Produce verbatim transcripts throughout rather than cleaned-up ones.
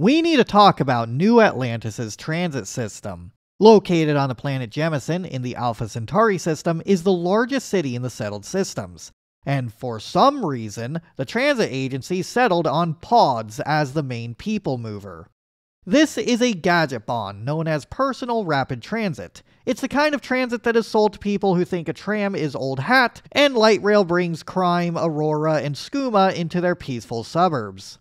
We need to talk about New Atlantis' transit system. Located on the planet Jemison in the Alpha Centauri system is the largest city in the settled systems, and for some reason, the transit agency settled on pods as the main people mover. This is a gadget bond known as personal rapid transit. It's the kind of transit that is sold to people who think a tram is old hat, and light rail brings Crime, Aurora, and Skooma into their peaceful suburbs.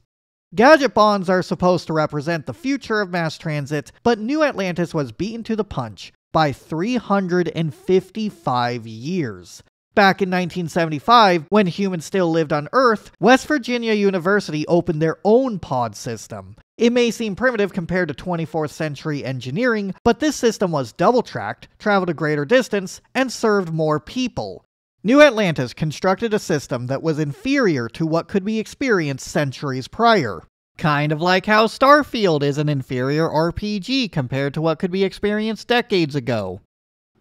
Gadget bonds are supposed to represent the future of mass transit, but New Atlantis was beaten to the punch by three hundred fifty-five years. Back in nineteen seventy-five, when humans still lived on Earth, West Virginia University opened their own pod system. It may seem primitive compared to twenty-fourth century engineering, but this system was double-tracked, traveled a greater distance, and served more people. New Atlantis constructed a system that was inferior to what could be experienced centuries prior. Kind of like how Starfield is an inferior R P G compared to what could be experienced decades ago.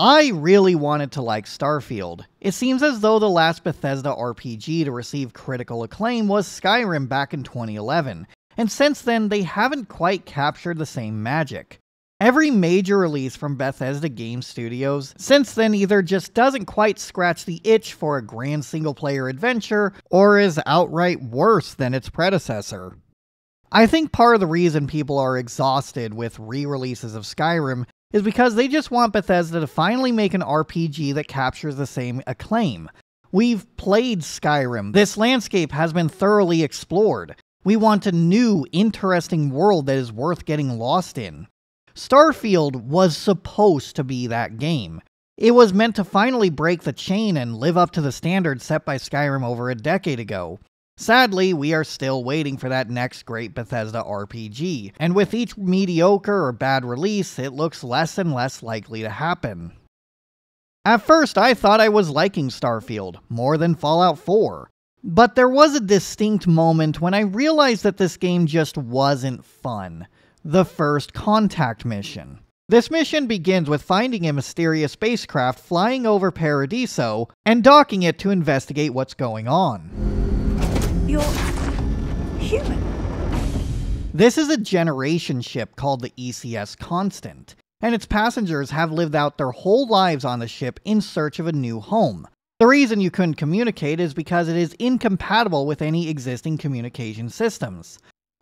I really wanted to like Starfield. It seems as though the last Bethesda R P G to receive critical acclaim was Skyrim back in twenty eleven, and since then they haven't quite captured the same magic. Every major release from Bethesda Game Studios since then either just doesn't quite scratch the itch for a grand single-player adventure, or is outright worse than its predecessor. I think part of the reason people are exhausted with re-releases of Skyrim is because they just want Bethesda to finally make an R P G that captures the same acclaim. We've played Skyrim. This landscape has been thoroughly explored. We want a new, interesting world that is worth getting lost in. Starfield was supposed to be that game. It was meant to finally break the chain and live up to the standards set by Skyrim over a decade ago. Sadly, we are still waiting for that next great Bethesda R P G, and with each mediocre or bad release, it looks less and less likely to happen. At first, I thought I was liking Starfield, more than Fallout four. But there was a distinct moment when I realized that this game just wasn't fun. The first contact mission. This mission begins with finding a mysterious spacecraft flying over Paradiso and docking it to investigate what's going on. You're human. This is a generation ship called the E C S Constant, and its passengers have lived out their whole lives on the ship in search of a new home. The reason you couldn't communicate is because it is incompatible with any existing communication systems.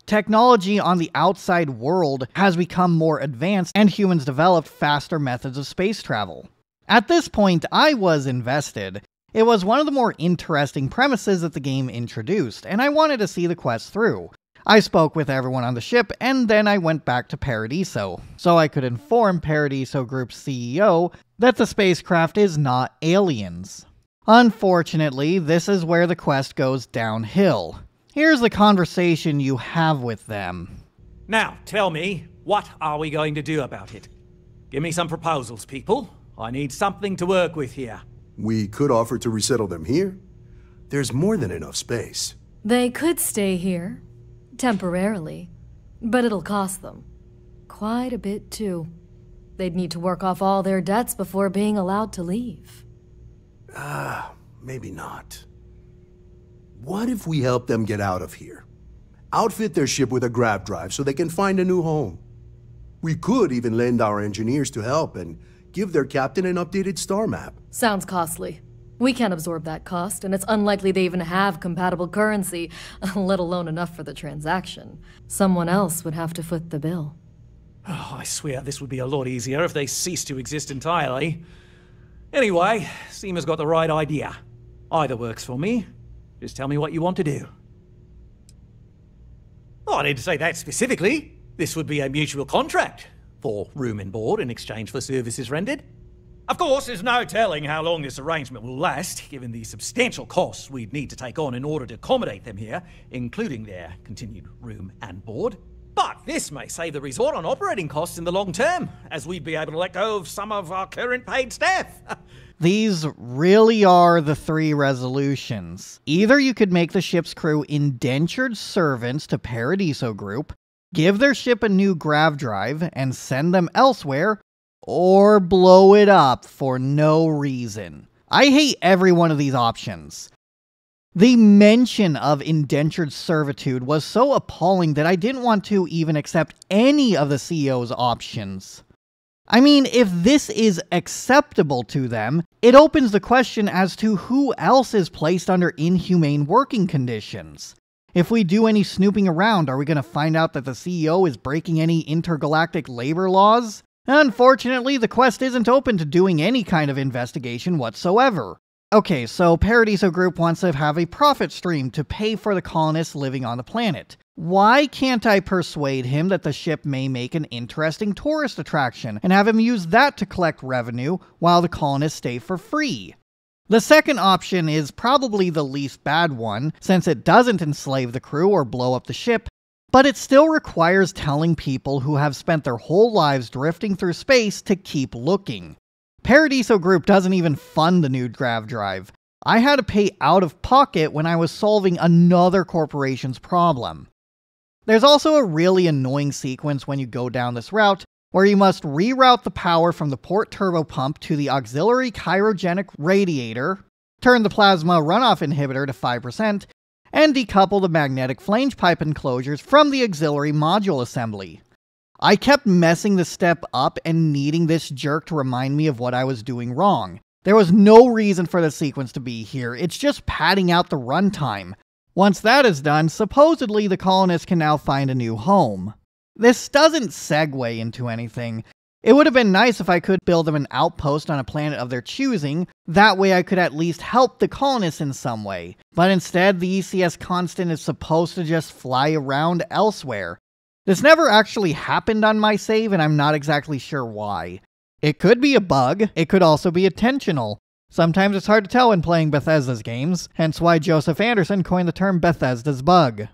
Technology on the outside world has become more advanced, and humans developed faster methods of space travel. At this point, I was invested. It was one of the more interesting premises that the game introduced, and I wanted to see the quest through. I spoke with everyone on the ship, and then I went back to Paradiso, so I could inform Paradiso Group's C E O that the spacecraft is not aliens. Unfortunately, this is where the quest goes downhill. Here's the conversation you have with them. Now, tell me, what are we going to do about it? Give me some proposals, people. I need something to work with here. We could offer to resettle them here. There's more than enough space. They could stay here, temporarily, but it'll cost them. Quite a bit, too. They'd need to work off all their debts before being allowed to leave. Ah, uh, maybe not. What if we help them get out of here? Outfit their ship with a grav drive so they can find a new home. We could even lend our engineers to help and give their captain an updated star map. Sounds costly. We can't absorb that cost, and it's unlikely they even have compatible currency, let alone enough for the transaction. Someone else would have to foot the bill. Oh, I swear this would be a lot easier if they ceased to exist entirely. Anyway, Seema's got the right idea. Either works for me. Just tell me what you want to do. Oh, I didn't say that specifically. This would be a mutual contract for room and board in exchange for services rendered. Of course, there's no telling how long this arrangement will last, given the substantial costs we'd need to take on in order to accommodate them here, including their continued room and board. But this may save the resort on operating costs in the long term, as we'd be able to let go of some of our current paid staff. These really are the three resolutions. Either you could make the ship's crew indentured servants to Paradiso Group, give their ship a new grav drive, and send them elsewhere, or blow it up for no reason. I hate every one of these options. The mention of indentured servitude was so appalling that I didn't want to even accept any of the C E O's options. I mean, if this is acceptable to them, it opens the question as to who else is placed under inhumane working conditions. If we do any snooping around, are we going to find out that the C E O is breaking any intergalactic labor laws? Unfortunately, the quest isn't open to doing any kind of investigation whatsoever. Okay, so Paradiso Group wants to have a profit stream to pay for the colonists living on the planet. Why can't I persuade him that the ship may make an interesting tourist attraction and have him use that to collect revenue while the colonists stay for free? The second option is probably the least bad one, since it doesn't enslave the crew or blow up the ship, but it still requires telling people who have spent their whole lives drifting through space to keep looking. Paradiso Group doesn't even fund the new grav drive. I had to pay out of pocket when I was solving another corporation's problem. There's also a really annoying sequence when you go down this route, where you must reroute the power from the port turbopump to the auxiliary chirogenic radiator, turn the plasma runoff inhibitor to five percent, and decouple the magnetic flange pipe enclosures from the auxiliary module assembly. I kept messing the step up and needing this jerk to remind me of what I was doing wrong. There was no reason for the sequence to be here, it's just padding out the runtime. Once that is done, supposedly the colonists can now find a new home. This doesn't segue into anything. It would have been nice if I could build them an outpost on a planet of their choosing, that way I could at least help the colonists in some way. But instead, the E C S Constant is supposed to just fly around elsewhere. This never actually happened on my save, and I'm not exactly sure why. It could be a bug, it could also be intentional. Sometimes it's hard to tell when playing Bethesda's games, hence why Joseph Anderson coined the term Bethesda's bug.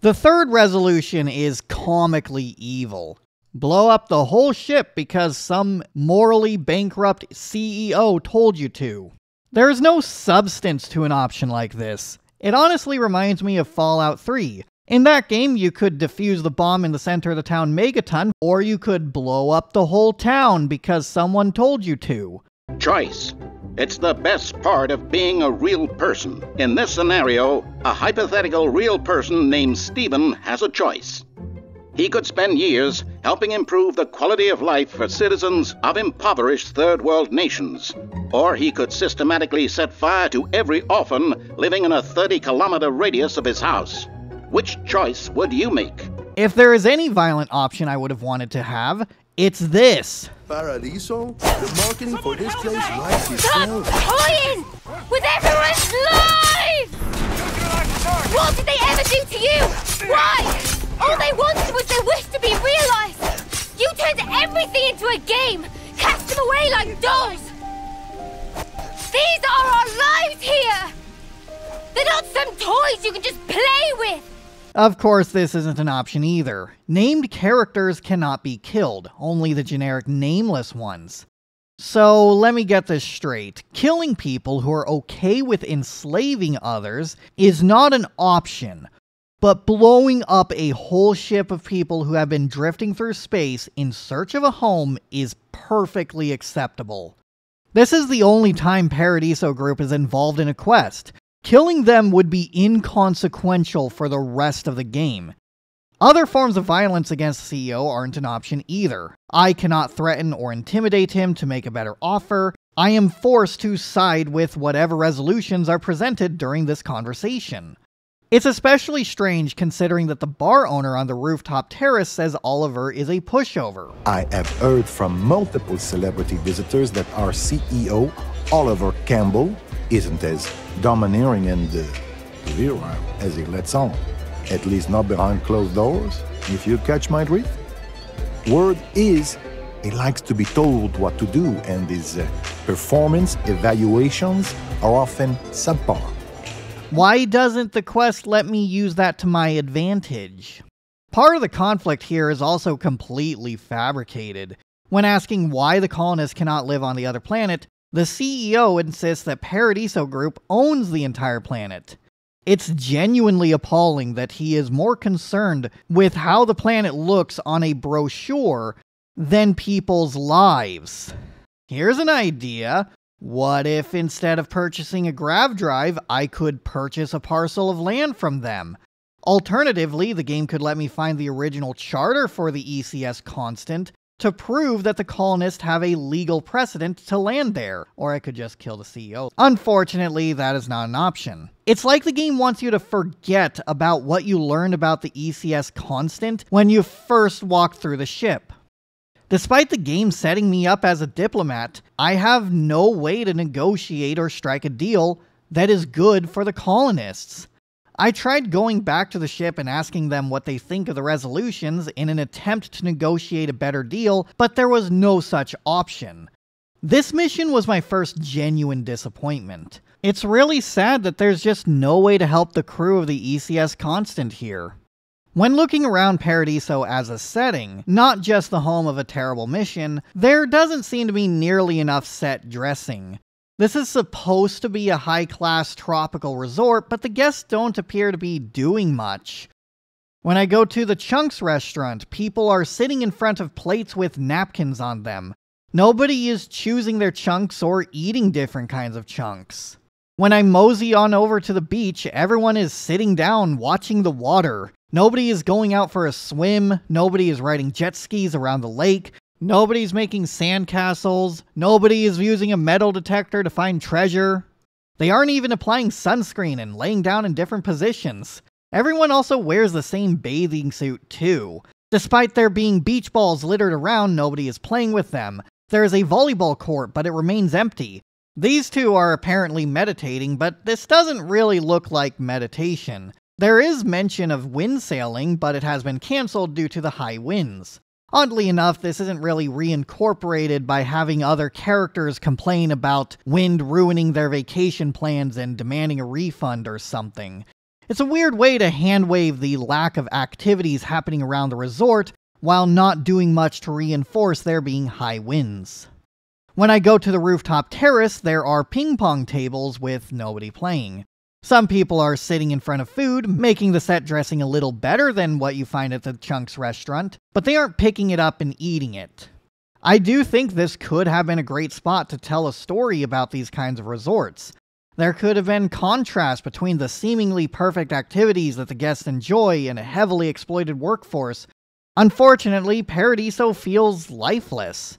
The third resolution is comically evil. Blow up the whole ship because some morally bankrupt C E O told you to. There is no substance to an option like this. It honestly reminds me of Fallout three. In that game, you could defuse the bomb in the center of the town megaton, or you could blow up the whole town because someone told you to. Choice. It's the best part of being a real person. In this scenario, a hypothetical real person named Stephen has a choice. He could spend years helping improve the quality of life for citizens of impoverished third world nations, or he could systematically set fire to every orphan living in a thirty kilometer radius of his house. Which choice would you make? If there is any violent option I would have wanted to have, it's this. Paradiso, the marketing Someone for this place life is hell. Toying with everyone's lives! What did they ever do to you? Why? All they wanted was their wish to be realized. You turned everything into a game, cast them away like dolls. These are our lives here. They're not some toys you can just play with. Of course, this isn't an option either. Named characters cannot be killed, only the generic nameless ones. So, let me get this straight. Killing people who are okay with enslaving others is not an option, but blowing up a whole ship of people who have been drifting through space in search of a home is perfectly acceptable. This is the only time Paradiso Group is involved in a quest. Killing them would be inconsequential for the rest of the game. Other forms of violence against the C E O aren't an option either. I cannot threaten or intimidate him to make a better offer. I am forced to side with whatever resolutions are presented during this conversation. It's especially strange considering that the bar owner on the rooftop terrace says Oliver is a pushover. I have heard from multiple celebrity visitors that our C E O, Oliver Campbell, isn't as domineering and uh, virile as he lets on, at least not behind closed doors, if you catch my drift. Word is, he likes to be told what to do, and his uh, performance evaluations are often subpar. Why doesn't the quest let me use that to my advantage? Part of the conflict here is also completely fabricated. When asking why the colonists cannot live on the other planet, the C E O insists that Paradiso Group owns the entire planet. It's genuinely appalling that he is more concerned with how the planet looks on a brochure than people's lives. Here's an idea. What if instead of purchasing a grav drive, I could purchase a parcel of land from them? Alternatively, the game could let me find the original charter for the E C S Constant to prove that the colonists have a legal precedent to land there, or I could just kill the C E O. Unfortunately, that is not an option. It's like the game wants you to forget about what you learned about the E C S Constant when you first walked through the ship. Despite the game setting me up as a diplomat, I have no way to negotiate or strike a deal that is good for the colonists. I tried going back to the ship and asking them what they think of the resolutions in an attempt to negotiate a better deal, but there was no such option. This mission was my first genuine disappointment. It's really sad that there's just no way to help the crew of the E C S Constant here. When looking around Paradiso as a setting, not just the home of a terrible mission, there doesn't seem to be nearly enough set dressing. This is supposed to be a high-class tropical resort, but the guests don't appear to be doing much. When I go to the Chunks restaurant, people are sitting in front of plates with napkins on them. Nobody is choosing their chunks or eating different kinds of chunks. When I mosey on over to the beach, everyone is sitting down watching the water. Nobody is going out for a swim, nobody is riding jet skis around the lake. Nobody's making sandcastles, nobody is using a metal detector to find treasure. They aren't even applying sunscreen and laying down in different positions. Everyone also wears the same bathing suit too. Despite there being beach balls littered around, nobody is playing with them. There is a volleyball court, but it remains empty. These two are apparently meditating, but this doesn't really look like meditation. There is mention of wind sailing, but it has been cancelled due to the high winds. Oddly enough, this isn't really reincorporated by having other characters complain about wind ruining their vacation plans and demanding a refund or something. It's a weird way to handwave the lack of activities happening around the resort while not doing much to reinforce there being high winds. When I go to the rooftop terrace, there are ping pong tables with nobody playing. Some people are sitting in front of food, making the set dressing a little better than what you find at the Chunks restaurant, but they aren't picking it up and eating it. I do think this could have been a great spot to tell a story about these kinds of resorts. There could have been contrast between the seemingly perfect activities that the guests enjoy and a heavily exploited workforce. Unfortunately, Paradiso feels lifeless.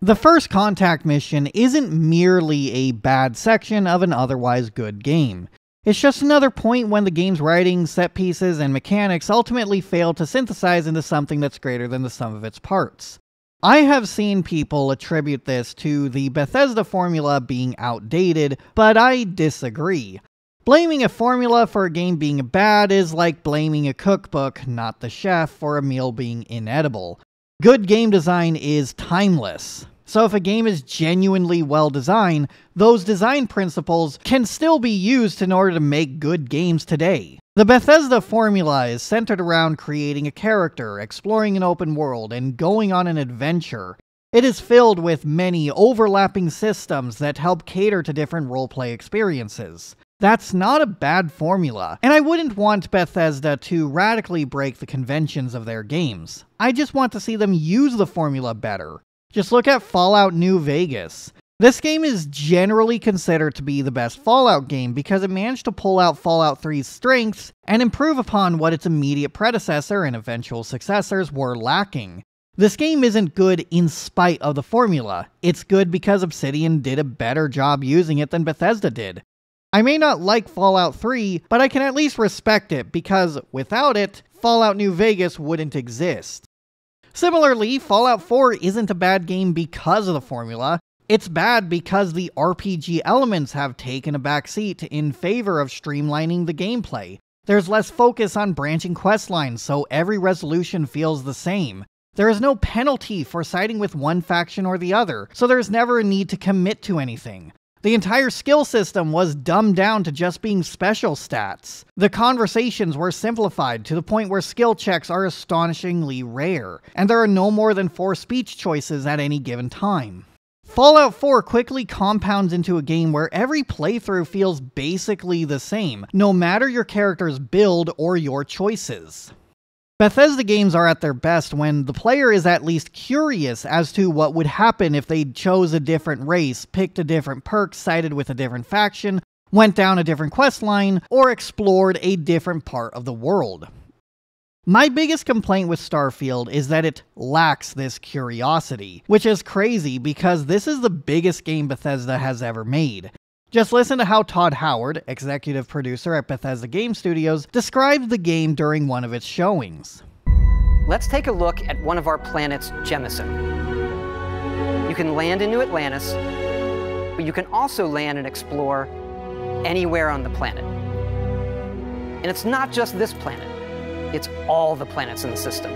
The first contact mission isn't merely a bad section of an otherwise good game. It's just another point when the game's writing, set pieces, and mechanics ultimately fail to synthesize into something that's greater than the sum of its parts. I have seen people attribute this to the Bethesda formula being outdated, but I disagree. Blaming a formula for a game being bad is like blaming a cookbook, not the chef, for a meal being inedible. Good game design is timeless. So if a game is genuinely well designed, those design principles can still be used in order to make good games today. The Bethesda formula is centered around creating a character, exploring an open world, and going on an adventure. It is filled with many overlapping systems that help cater to different roleplay experiences. That's not a bad formula, and I wouldn't want Bethesda to radically break the conventions of their games. I just want to see them use the formula better. Just look at Fallout New Vegas. This game is generally considered to be the best Fallout game because it managed to pull out Fallout three's strengths and improve upon what its immediate predecessor and eventual successors were lacking. This game isn't good in spite of the formula. It's good because Obsidian did a better job using it than Bethesda did. I may not like Fallout three, but I can at least respect it because without it, Fallout New Vegas wouldn't exist. Similarly, Fallout four isn't a bad game because of the formula. It's bad because the R P G elements have taken a backseat in favor of streamlining the gameplay. There's less focus on branching questlines, so every resolution feels the same. There is no penalty for siding with one faction or the other, so there's never a need to commit to anything. The entire skill system was dumbed down to just being special stats. The conversations were simplified to the point where skill checks are astonishingly rare, and there are no more than four speech choices at any given time. Fallout four quickly compounds into a game where every playthrough feels basically the same, no matter your character's build or your choices. Bethesda games are at their best when the player is at least curious as to what would happen if they chose a different race, picked a different perk, sided with a different faction, went down a different quest line, or explored a different part of the world. My biggest complaint with Starfield is that it lacks this curiosity, which is crazy because this is the biggest game Bethesda has ever made. Just listen to how Todd Howard, executive producer at Bethesda Game Studios, described the game during one of its showings. Let's take a look at one of our planets, Jemison. You can land in New Atlantis, but you can also land and explore anywhere on the planet. And it's not just this planet, it's all the planets in the system.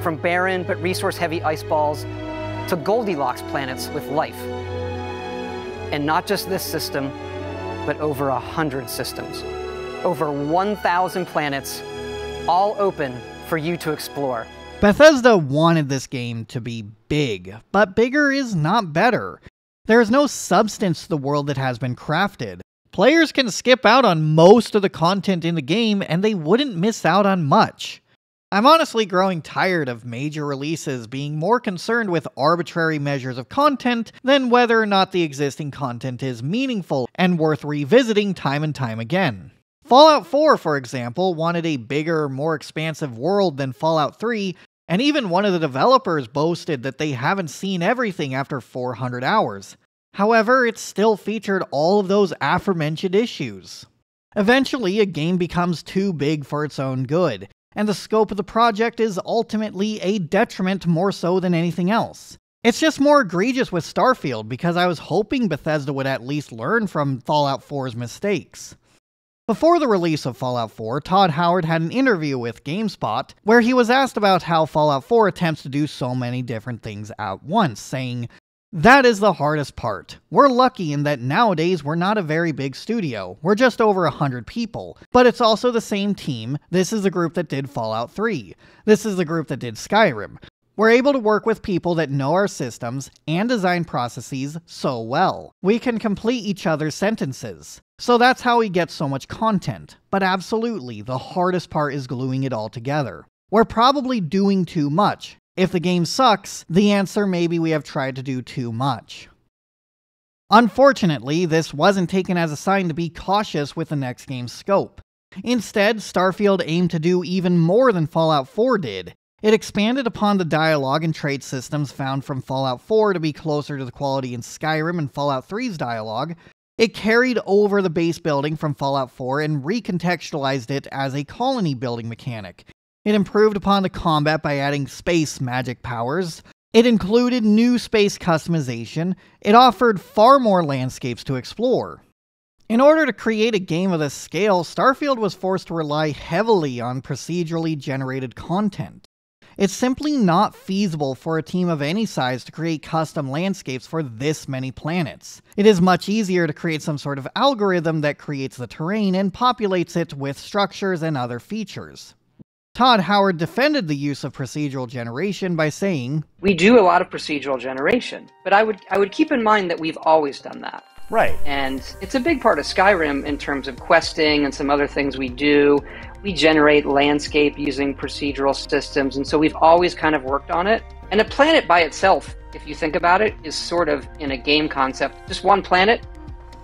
From barren but resource-heavy ice balls to Goldilocks planets with life. And not just this system, but over a hundred systems. Over one thousand planets, all open for you to explore. Bethesda wanted this game to be big, but bigger is not better. There is no substance to the world that has been crafted. Players can skip out on most of the content in the game, and they wouldn't miss out on much. I'm honestly growing tired of major releases being more concerned with arbitrary measures of content than whether or not the existing content is meaningful and worth revisiting time and time again. Fallout four, for example, wanted a bigger, more expansive world than Fallout three, and even one of the developers boasted that they haven't seen everything after four hundred hours. However, it still featured all of those aforementioned issues. Eventually, a game becomes too big for its own good, and the scope of the project is ultimately a detriment more so than anything else. It's just more egregious with Starfield because I was hoping Bethesda would at least learn from Fallout four's mistakes. Before the release of Fallout four, Todd Howard had an interview with GameSpot where he was asked about how Fallout four attempts to do so many different things at once, saying, "That is the hardest part. We're lucky in that nowadays we're not a very big studio. We're just over one hundred people. But it's also the same team. This is the group that did Fallout three. This is the group that did Skyrim. We're able to work with people that know our systems and design processes so well. We can complete each other's sentences. So that's how we get so much content. But absolutely, the hardest part is gluing it all together. We're probably doing too much. If the game sucks, the answer may be we have tried to do too much." Unfortunately, this wasn't taken as a sign to be cautious with the next game's scope. Instead, Starfield aimed to do even more than Fallout four did. It expanded upon the dialogue and trade systems found from Fallout four to be closer to the quality in Skyrim and Fallout three's dialogue. It carried over the base building from Fallout four and recontextualized it as a colony building mechanic. It improved upon the combat by adding space magic powers. It included new space customization. It offered far more landscapes to explore. In order to create a game of this scale, Starfield was forced to rely heavily on procedurally generated content. It's simply not feasible for a team of any size to create custom landscapes for this many planets. It is much easier to create some sort of algorithm that creates the terrain and populates it with structures and other features. Todd Howard defended the use of procedural generation by saying, "We do a lot of procedural generation, but I would I would keep in mind that we've always done that. Right. And it's a big part of Skyrim in terms of questing and some other things we do. We generate landscape using procedural systems, and so we've always kind of worked on it. And a planet by itself, if you think about it, is sort of in a game concept. Just one planet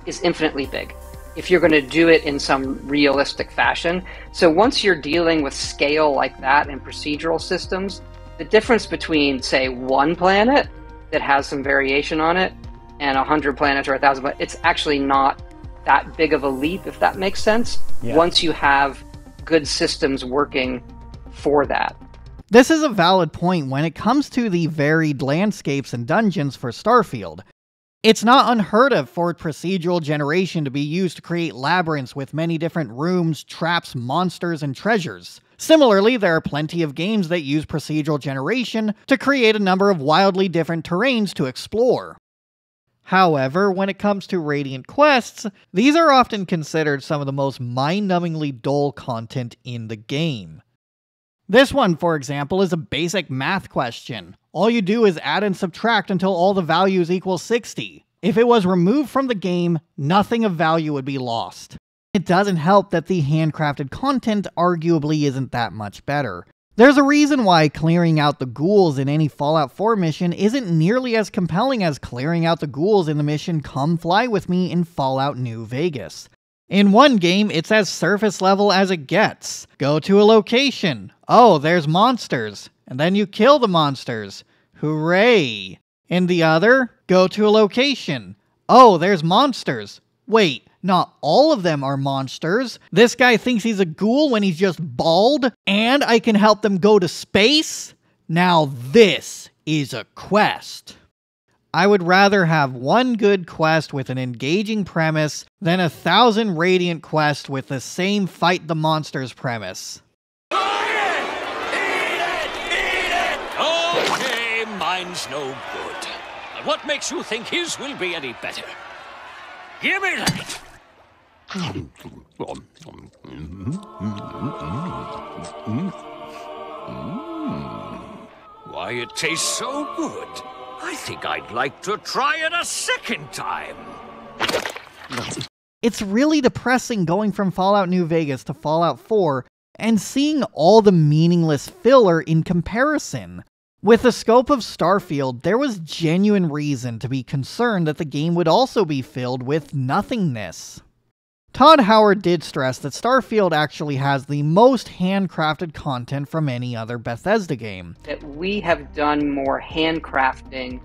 is infinitely big, if you're going to do it in some realistic fashion. So once you're dealing with scale like that and procedural systems, the difference between, say, one planet that has some variation on it and one hundred planets or one thousand planets, it's actually not that big of a leap, if that makes sense, yeah. Once you have good systems working for that. This is a valid point when it comes to the varied landscapes and dungeons for Starfield. It's not unheard of for procedural generation to be used to create labyrinths with many different rooms, traps, monsters, and treasures. Similarly, there are plenty of games that use procedural generation to create a number of wildly different terrains to explore. However, when it comes to Radiant quests, these are often considered some of the most mind-numbingly dull content in the game. This one, for example, is a basic math question. All you do is add and subtract until all the values equal sixty. If it was removed from the game, nothing of value would be lost. It doesn't help that the handcrafted content arguably isn't that much better. There's a reason why clearing out the ghouls in any Fallout four mission isn't nearly as compelling as clearing out the ghouls in the mission Come Fly With Me in Fallout New Vegas. In one game, it's as surface level as it gets. Go to a location. Oh, there's monsters. And then you kill the monsters. Hooray! In the other, go to a location. Oh, there's monsters. Wait, not all of them are monsters. This guy thinks he's a ghoul when he's just bald, and I can help them go to space? Now this is a quest. I would rather have one good quest with an engaging premise than a thousand radiant quests with the same fight the monsters premise. Eat it! Eat it! Okay, mine's no good. And what makes you think his will be any better? Give me that! Why, it tastes so good. I think I'd like to try it a second time. It's really depressing going from Fallout New Vegas to Fallout four and seeing all the meaningless filler in comparison. With the scope of Starfield, there was genuine reason to be concerned that the game would also be filled with nothingness. Todd Howard did stress that Starfield actually has the most handcrafted content from any other Bethesda game. That we have done more handcrafting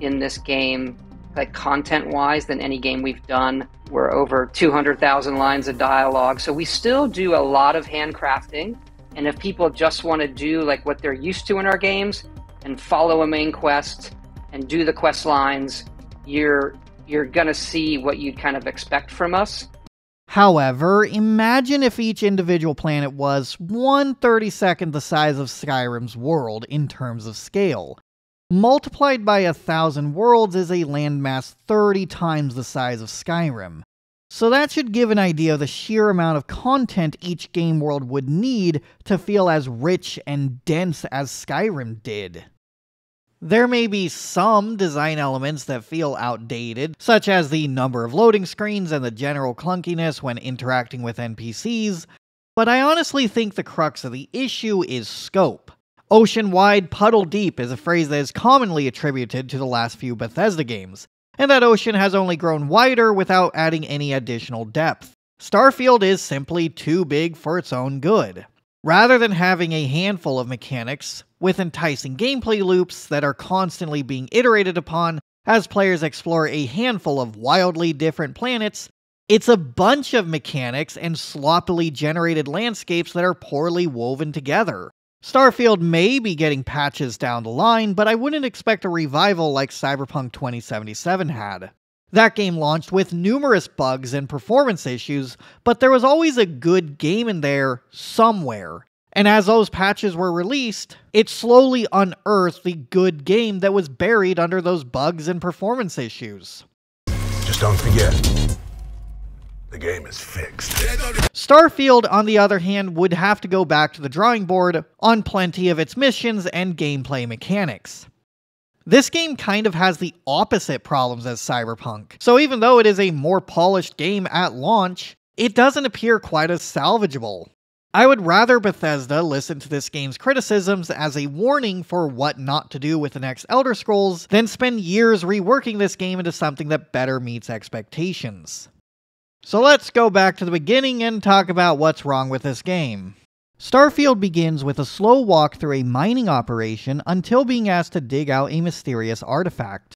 in this game, like content-wise, than any game we've done. We're over two hundred thousand lines of dialogue, so we still do a lot of handcrafting. And if people just want to do like what they're used to in our games and follow a main quest and do the quest lines, you're you're gonna see what you'd kind of expect from us. However, imagine if each individual planet was one thirty-second the size of Skyrim's world in terms of scale. Multiplied by a thousand worlds is a landmass thirty times the size of Skyrim. So that should give an idea of the sheer amount of content each game world would need to feel as rich and dense as Skyrim did. There may be some design elements that feel outdated, such as the number of loading screens and the general clunkiness when interacting with N P Cs, but I honestly think the crux of the issue is scope. Ocean-wide, puddle-deep is a phrase that is commonly attributed to the last few Bethesda games, and that ocean has only grown wider without adding any additional depth. Starfield is simply too big for its own good. Rather than having a handful of mechanics, with enticing gameplay loops that are constantly being iterated upon as players explore a handful of wildly different planets, it's a bunch of mechanics and sloppily generated landscapes that are poorly woven together. Starfield may be getting patches down the line, but I wouldn't expect a revival like Cyberpunk twenty seventy-seven had. That game launched with numerous bugs and performance issues, but there was always a good game in there somewhere. And as those patches were released, it slowly unearthed the good game that was buried under those bugs and performance issues. Just don't forget, the game is fixed. Starfield, on the other hand, would have to go back to the drawing board on plenty of its missions and gameplay mechanics. This game kind of has the opposite problems as Cyberpunk, so even though it is a more polished game at launch, it doesn't appear quite as salvageable. I would rather Bethesda listen to this game's criticisms as a warning for what not to do with the next Elder Scrolls than spend years reworking this game into something that better meets expectations. So let's go back to the beginning and talk about what's wrong with this game. Starfield begins with a slow walk through a mining operation until being asked to dig out a mysterious artifact.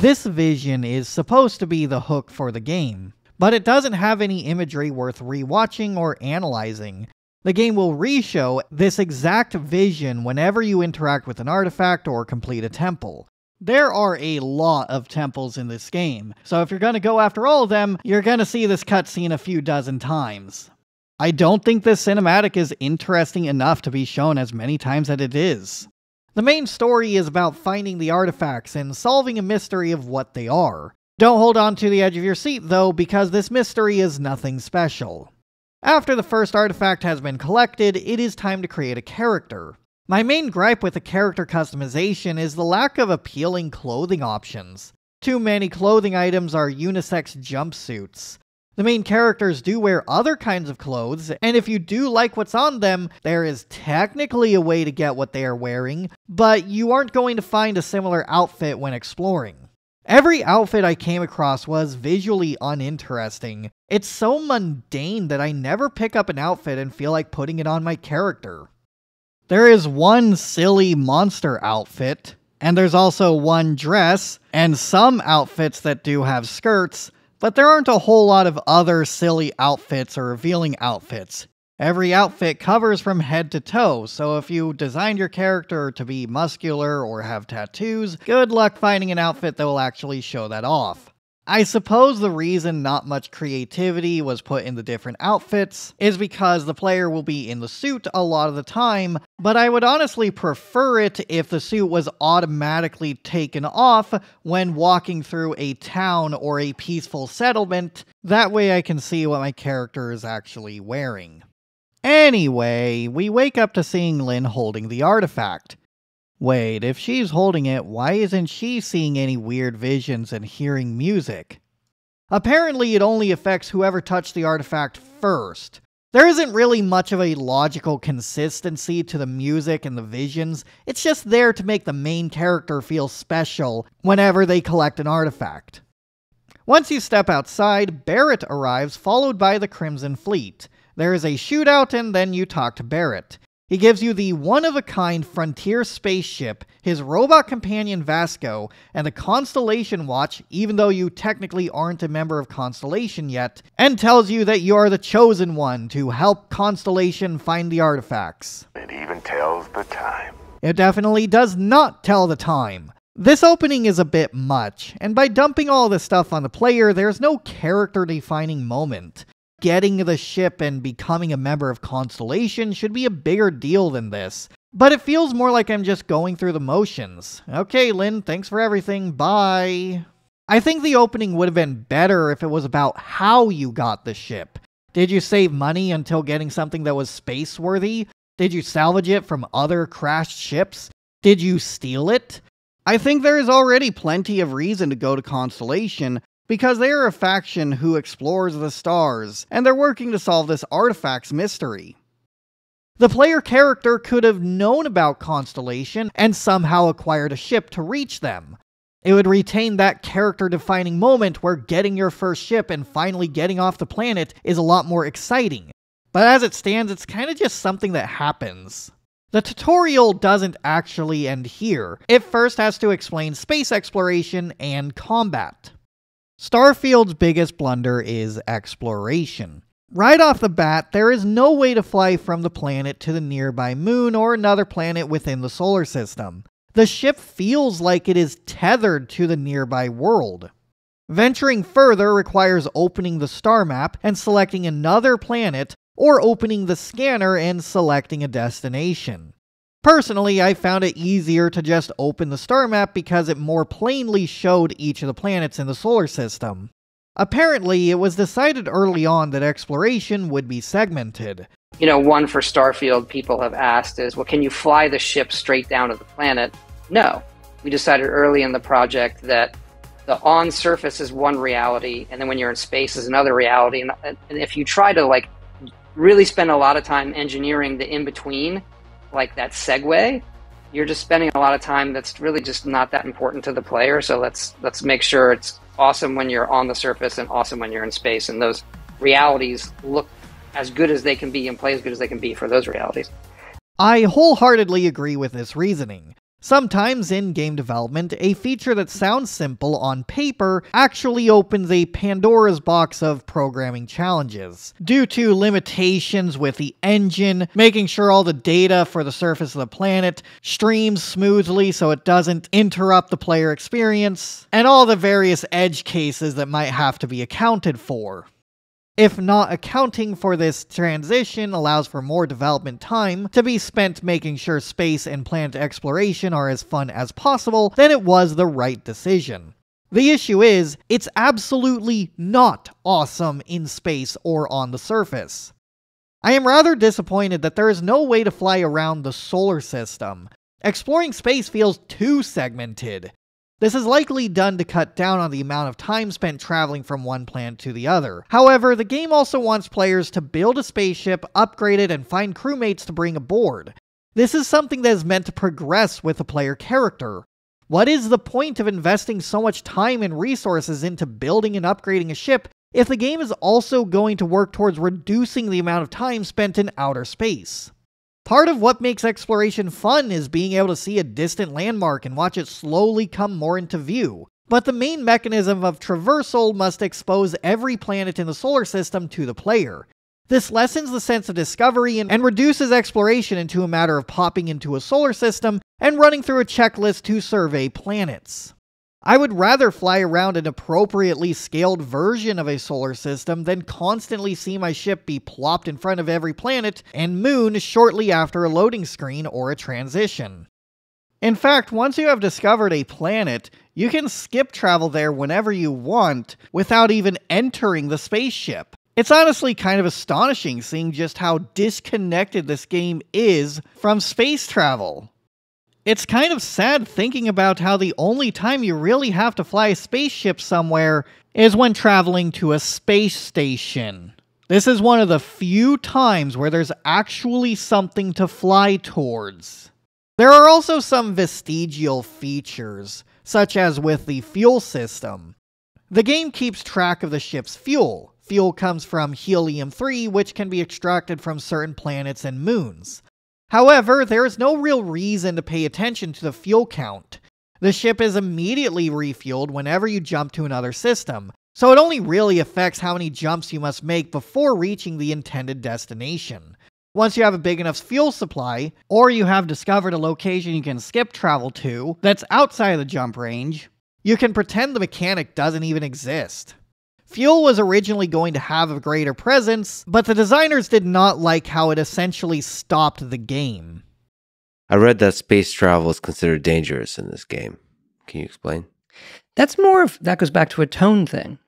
This vision is supposed to be the hook for the game, but it doesn't have any imagery worth rewatching or analyzing. The game will reshow this exact vision whenever you interact with an artifact or complete a temple. There are a lot of temples in this game, so if you're going to go after all of them, you're going to see this cutscene a few dozen times. I don't think this cinematic is interesting enough to be shown as many times as it is. The main story is about finding the artifacts and solving a mystery of what they are. Don't hold on to the edge of your seat, though, because this mystery is nothing special. After the first artifact has been collected, it is time to create a character. My main gripe with the character customization is the lack of appealing clothing options. Too many clothing items are unisex jumpsuits. The main characters do wear other kinds of clothes, and if you do like what's on them, there is technically a way to get what they are wearing, but you aren't going to find a similar outfit when exploring. Every outfit I came across was visually uninteresting. It's so mundane that I never pick up an outfit and feel like putting it on my character. There is one silly monster outfit, and there's also one dress, and some outfits that do have skirts, but there aren't a whole lot of other silly outfits or revealing outfits. Every outfit covers from head to toe, so if you designed your character to be muscular or have tattoos, good luck finding an outfit that will actually show that off. I suppose the reason not much creativity was put in the different outfits is because the player will be in the suit a lot of the time, but I would honestly prefer it if the suit was automatically taken off when walking through a town or a peaceful settlement, that way I can see what my character is actually wearing. Anyway, we wake up to seeing Lynn holding the artifact. Wait, if she's holding it, why isn't she seeing any weird visions and hearing music? Apparently it only affects whoever touched the artifact first. There isn't really much of a logical consistency to the music and the visions, it's just there to make the main character feel special whenever they collect an artifact. Once you step outside, Barrett arrives followed by the Crimson Fleet. There is a shootout and then you talk to Barrett. He gives you the one-of-a-kind Frontier spaceship, his robot companion Vasco, and the Constellation watch, even though you technically aren't a member of Constellation yet, and tells you that you are the chosen one to help Constellation find the artifacts. It even tells the time. It definitely does not tell the time. This opening is a bit much, and by dumping all this stuff on the player, there's no character-defining moment. Getting the ship and becoming a member of Constellation should be a bigger deal than this, but it feels more like I'm just going through the motions. Okay, Lynn, thanks for everything, bye. I think the opening would have been better if it was about how you got the ship. Did you save money until getting something that was space-worthy? Did you salvage it from other crashed ships? Did you steal it? I think there is already plenty of reason to go to Constellation, because they are a faction who explores the stars, and they're working to solve this artifact's mystery. The player character could have known about Constellation and somehow acquired a ship to reach them. It would retain that character-defining moment where getting your first ship and finally getting off the planet is a lot more exciting, but as it stands, it's kind of just something that happens. The tutorial doesn't actually end here. It first has to explain space exploration and combat. Starfield's biggest blunder is exploration. Right off the bat, there is no way to fly from the planet to the nearby moon or another planet within the solar system. The ship feels like it is tethered to the nearby world. Venturing further requires opening the star map and selecting another planet, or opening the scanner and selecting a destination. Personally, I found it easier to just open the star map because it more plainly showed each of the planets in the solar system. Apparently, it was decided early on that exploration would be segmented. You know, one for Starfield people have asked is, well, can you fly the ship straight down to the planet? No. We decided early in the project that the on-surface is one reality, and then when you're in space is another reality. And, and if you try to, like, really spend a lot of time engineering the in-between, like that segue, you're just spending a lot of time that's really just not that important to the player. So let's let's make sure it's awesome when you're on the surface and awesome when you're in space, and those realities look as good as they can be and play as good as they can be for those realities. I wholeheartedly agree with this reasoning. Sometimes in game development, a feature that sounds simple on paper actually opens a Pandora's box of programming challenges, due to limitations with the engine, making sure all the data for the surface of the planet streams smoothly so it doesn't interrupt the player experience, and all the various edge cases that might have to be accounted for. If not accounting for this transition allows for more development time to be spent making sure space and planet exploration are as fun as possible, then it was the right decision. The issue is, it's absolutely not awesome in space or on the surface. I am rather disappointed that there is no way to fly around the solar system. Exploring space feels too segmented. This is likely done to cut down on the amount of time spent traveling from one planet to the other. However, the game also wants players to build a spaceship, upgrade it, and find crewmates to bring aboard. This is something that is meant to progress with the player character. What is the point of investing so much time and resources into building and upgrading a ship if the game is also going to work towards reducing the amount of time spent in outer space? Part of what makes exploration fun is being able to see a distant landmark and watch it slowly come more into view, but the main mechanism of traversal must expose every planet in the solar system to the player. This lessens the sense of discovery and, and reduces exploration into a matter of popping into a solar system and running through a checklist to survey planets. I would rather fly around an appropriately scaled version of a solar system than constantly see my ship be plopped in front of every planet and moon shortly after a loading screen or a transition. In fact, once you have discovered a planet, you can skip travel there whenever you want without even entering the spaceship. It's honestly kind of astonishing seeing just how disconnected this game is from space travel. It's kind of sad thinking about how the only time you really have to fly a spaceship somewhere is when traveling to a space station. This is one of the few times where there's actually something to fly towards. There are also some vestigial features, such as with the fuel system. The game keeps track of the ship's fuel. Fuel comes from helium three, which can be extracted from certain planets and moons. However, there is no real reason to pay attention to the fuel count. The ship is immediately refueled whenever you jump to another system, so it only really affects how many jumps you must make before reaching the intended destination. Once you have a big enough fuel supply, or you have discovered a location you can skip travel to that's outside of the jump range, you can pretend the mechanic doesn't even exist. Fuel was originally going to have a greater presence, but the designers did not like how it essentially stopped the game. I read that space travel is considered dangerous in this game. Can you explain? That's more of, that goes back to a tone thing,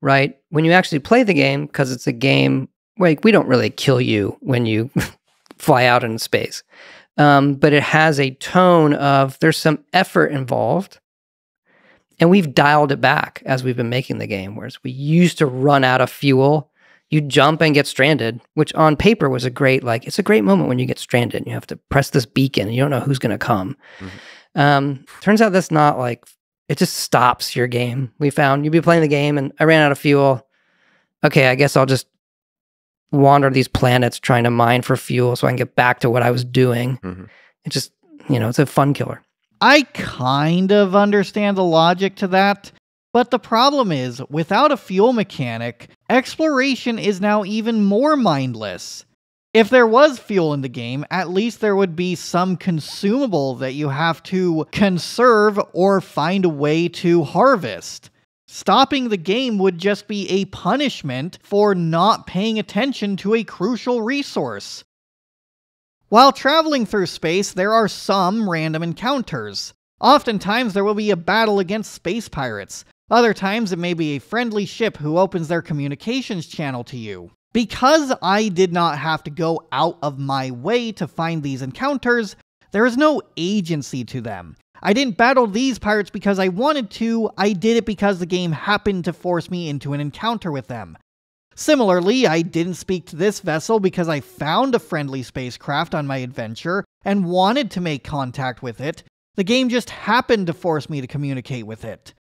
right? When you actually play the game, because it's a game, like, we don't really kill you when you fly out in space. Um, but it has a tone of, there's some effort involved. And we've dialed it back as we've been making the game, whereas we used to run out of fuel. You jump and get stranded, which on paper was a great, like, it's a great moment when you get stranded and you have to press this beacon and you don't know who's going to come. Mm-hmm. Um, turns out that's not like, it just stops your game. We found you'd be playing the game and I ran out of fuel. Okay, I guess I'll just wander these planets trying to mine for fuel so I can get back to what I was doing. Mm-hmm. It's just, you know, it's a fun killer. I kind of understand the logic to that, but the problem is, without a fuel mechanic, exploration is now even more mindless. If there was fuel in the game, at least there would be some consumable that you have to conserve or find a way to harvest. Stopping the game would just be a punishment for not paying attention to a crucial resource. While traveling through space, there are some random encounters. Oftentimes, there will be a battle against space pirates. Other times, it may be a friendly ship who opens their communications channel to you. Because I did not have to go out of my way to find these encounters, there is no agency to them. I didn't battle these pirates because I wanted to, I did it because the game happened to force me into an encounter with them. Similarly, I didn't speak to this vessel because I found a friendly spacecraft on my adventure and wanted to make contact with it. The game just happened to force me to communicate with it.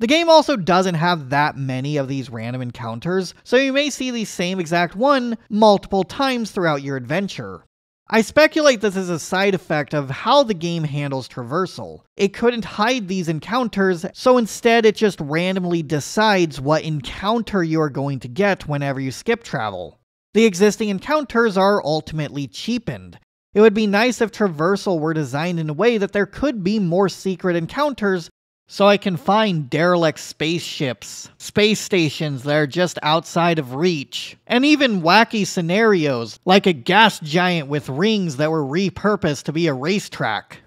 The game also doesn't have that many of these random encounters, so you may see the same exact one multiple times throughout your adventure. I speculate this is a side effect of how the game handles traversal. It couldn't hide these encounters, so instead it just randomly decides what encounter you are going to get whenever you skip travel. The existing encounters are ultimately cheapened. It would be nice if traversal were designed in a way that there could be more secret encounters, so I can find derelict spaceships, space stations that are just outside of reach, and even wacky scenarios like a gas giant with rings that were repurposed to be a racetrack.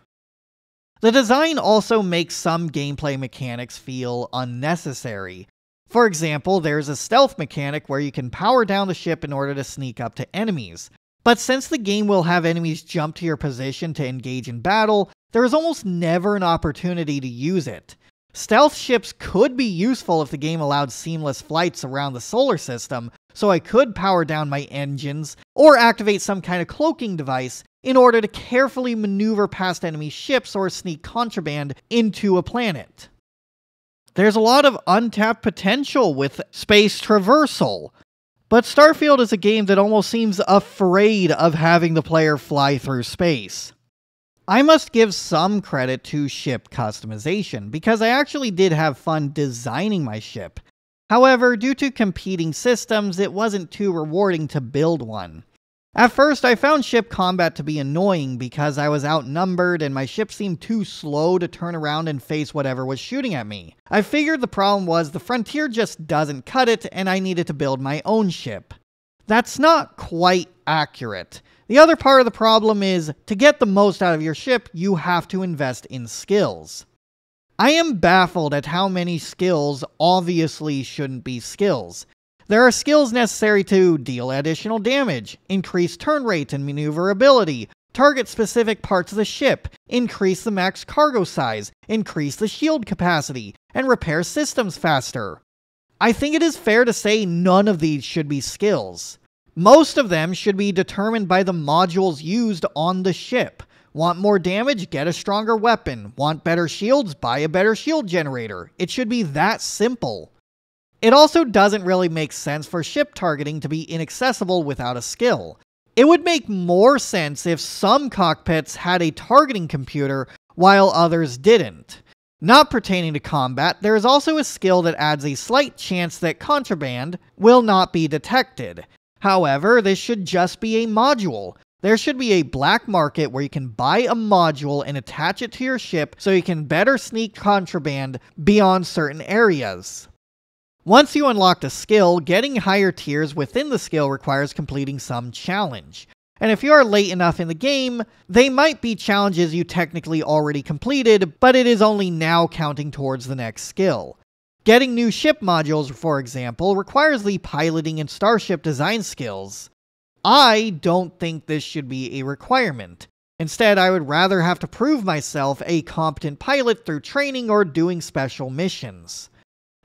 The design also makes some gameplay mechanics feel unnecessary. For example, there's a stealth mechanic where you can power down the ship in order to sneak up to enemies. But since the game will have enemies jump to your position to engage in battle, there is almost never an opportunity to use it. Stealth ships could be useful if the game allowed seamless flights around the solar system, so I could power down my engines, or activate some kind of cloaking device in order to carefully maneuver past enemy ships or sneak contraband into a planet. There's a lot of untapped potential with space traversal, but Starfield is a game that almost seems afraid of having the player fly through space. I must give some credit to ship customization, because I actually did have fun designing my ship. However, due to competing systems, it wasn't too rewarding to build one. At first, I found ship combat to be annoying because I was outnumbered and my ship seemed too slow to turn around and face whatever was shooting at me. I figured the problem was the Frontier just doesn't cut it and I needed to build my own ship. That's not quite accurate. The other part of the problem is, to get the most out of your ship, you have to invest in skills. I am baffled at how many skills obviously shouldn't be skills. There are skills necessary to deal additional damage, increase turn rate and maneuverability, target specific parts of the ship, increase the max cargo size, increase the shield capacity, and repair systems faster. I think it is fair to say none of these should be skills. Most of them should be determined by the modules used on the ship. Want more damage? Get a stronger weapon. Want better shields? Buy a better shield generator. It should be that simple. It also doesn't really make sense for ship targeting to be inaccessible without a skill. It would make more sense if some cockpits had a targeting computer while others didn't. Not pertaining to combat, there is also a skill that adds a slight chance that contraband will not be detected. However, this should just be a module. There should be a black market where you can buy a module and attach it to your ship so you can better sneak contraband beyond certain areas. Once you unlocked a skill, getting higher tiers within the skill requires completing some challenge. And if you are late enough in the game, they might be challenges you technically already completed, but it is only now counting towards the next skill. Getting new ship modules, for example, requires the piloting and starship design skills. I don't think this should be a requirement. Instead, I would rather have to prove myself a competent pilot through training or doing special missions.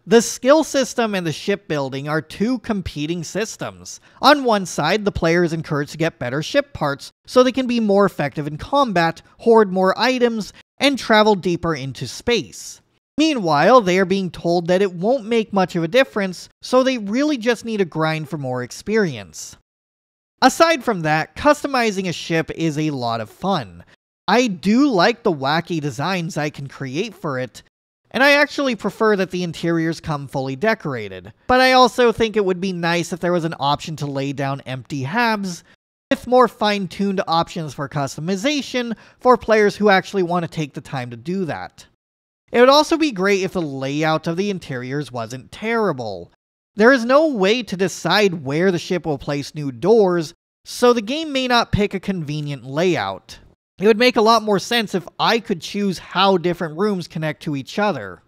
The skill system and the shipbuilding are two competing systems. On one side, the player is encouraged to get better ship parts so they can be more effective in combat, hoard more items, and travel deeper into space. Meanwhile, they are being told that it won't make much of a difference, so they really just need to grind for more experience. Aside from that, customizing a ship is a lot of fun. I do like the wacky designs I can create for it, and I actually prefer that the interiors come fully decorated. But I also think it would be nice if there was an option to lay down empty habs, with more fine-tuned options for customization for players who actually want to take the time to do that. It would also be great if the layout of the interiors wasn't terrible. There is no way to decide where the ship will place new doors, so the game may not pick a convenient layout. It would make a lot more sense if I could choose how different rooms connect to each other.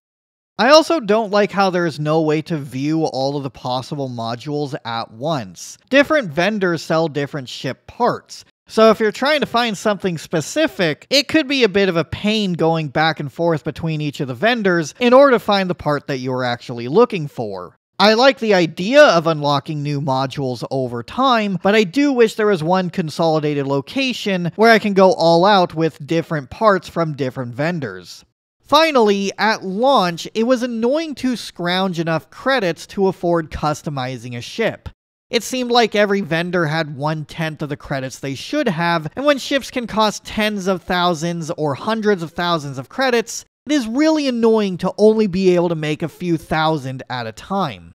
I also don't like how there is no way to view all of the possible modules at once. Different vendors sell different ship parts. So if you're trying to find something specific, it could be a bit of a pain going back and forth between each of the vendors in order to find the part that you are actually looking for. I like the idea of unlocking new modules over time, but I do wish there was one consolidated location where I can go all out with different parts from different vendors. Finally, at launch, it was annoying to scrounge enough credits to afford customizing a ship. It seemed like every vendor had one-tenth of the credits they should have, and when ships can cost tens of thousands or hundreds of thousands of credits, it is really annoying to only be able to make a few thousand at a time.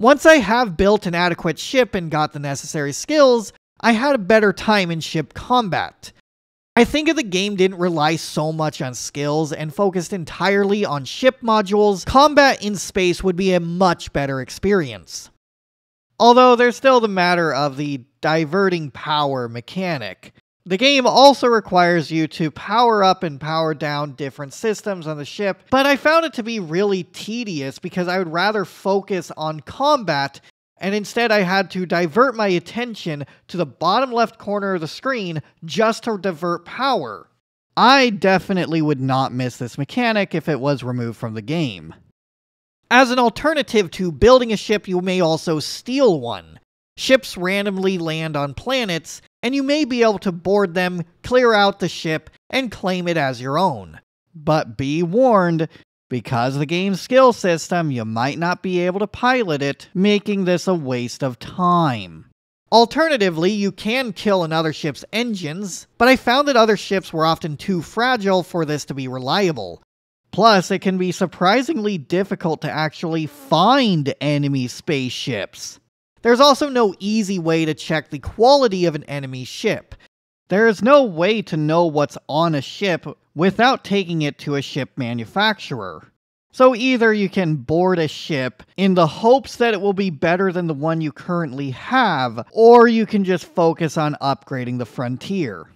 Once I have built an adequate ship and got the necessary skills, I had a better time in ship combat. I think if the game didn't rely so much on skills and focused entirely on ship modules, combat in space would be a much better experience. Although there's still the matter of the diverting power mechanic. The game also requires you to power up and power down different systems on the ship, but I found it to be really tedious because I would rather focus on combat, and instead I had to divert my attention to the bottom left corner of the screen just to divert power. I definitely would not miss this mechanic if it was removed from the game. As an alternative to building a ship, you may also steal one. Ships randomly land on planets, and you may be able to board them, clear out the ship, and claim it as your own. But be warned, because of the game's skill system, you might not be able to pilot it, making this a waste of time. Alternatively, you can kill another ship's engines, but I found that other ships were often too fragile for this to be reliable. Plus, it can be surprisingly difficult to actually find enemy spaceships. There's also no easy way to check the quality of an enemy ship. There is no way to know what's on a ship without taking it to a ship manufacturer. So either you can board a ship in the hopes that it will be better than the one you currently have, or you can just focus on upgrading the Frontier.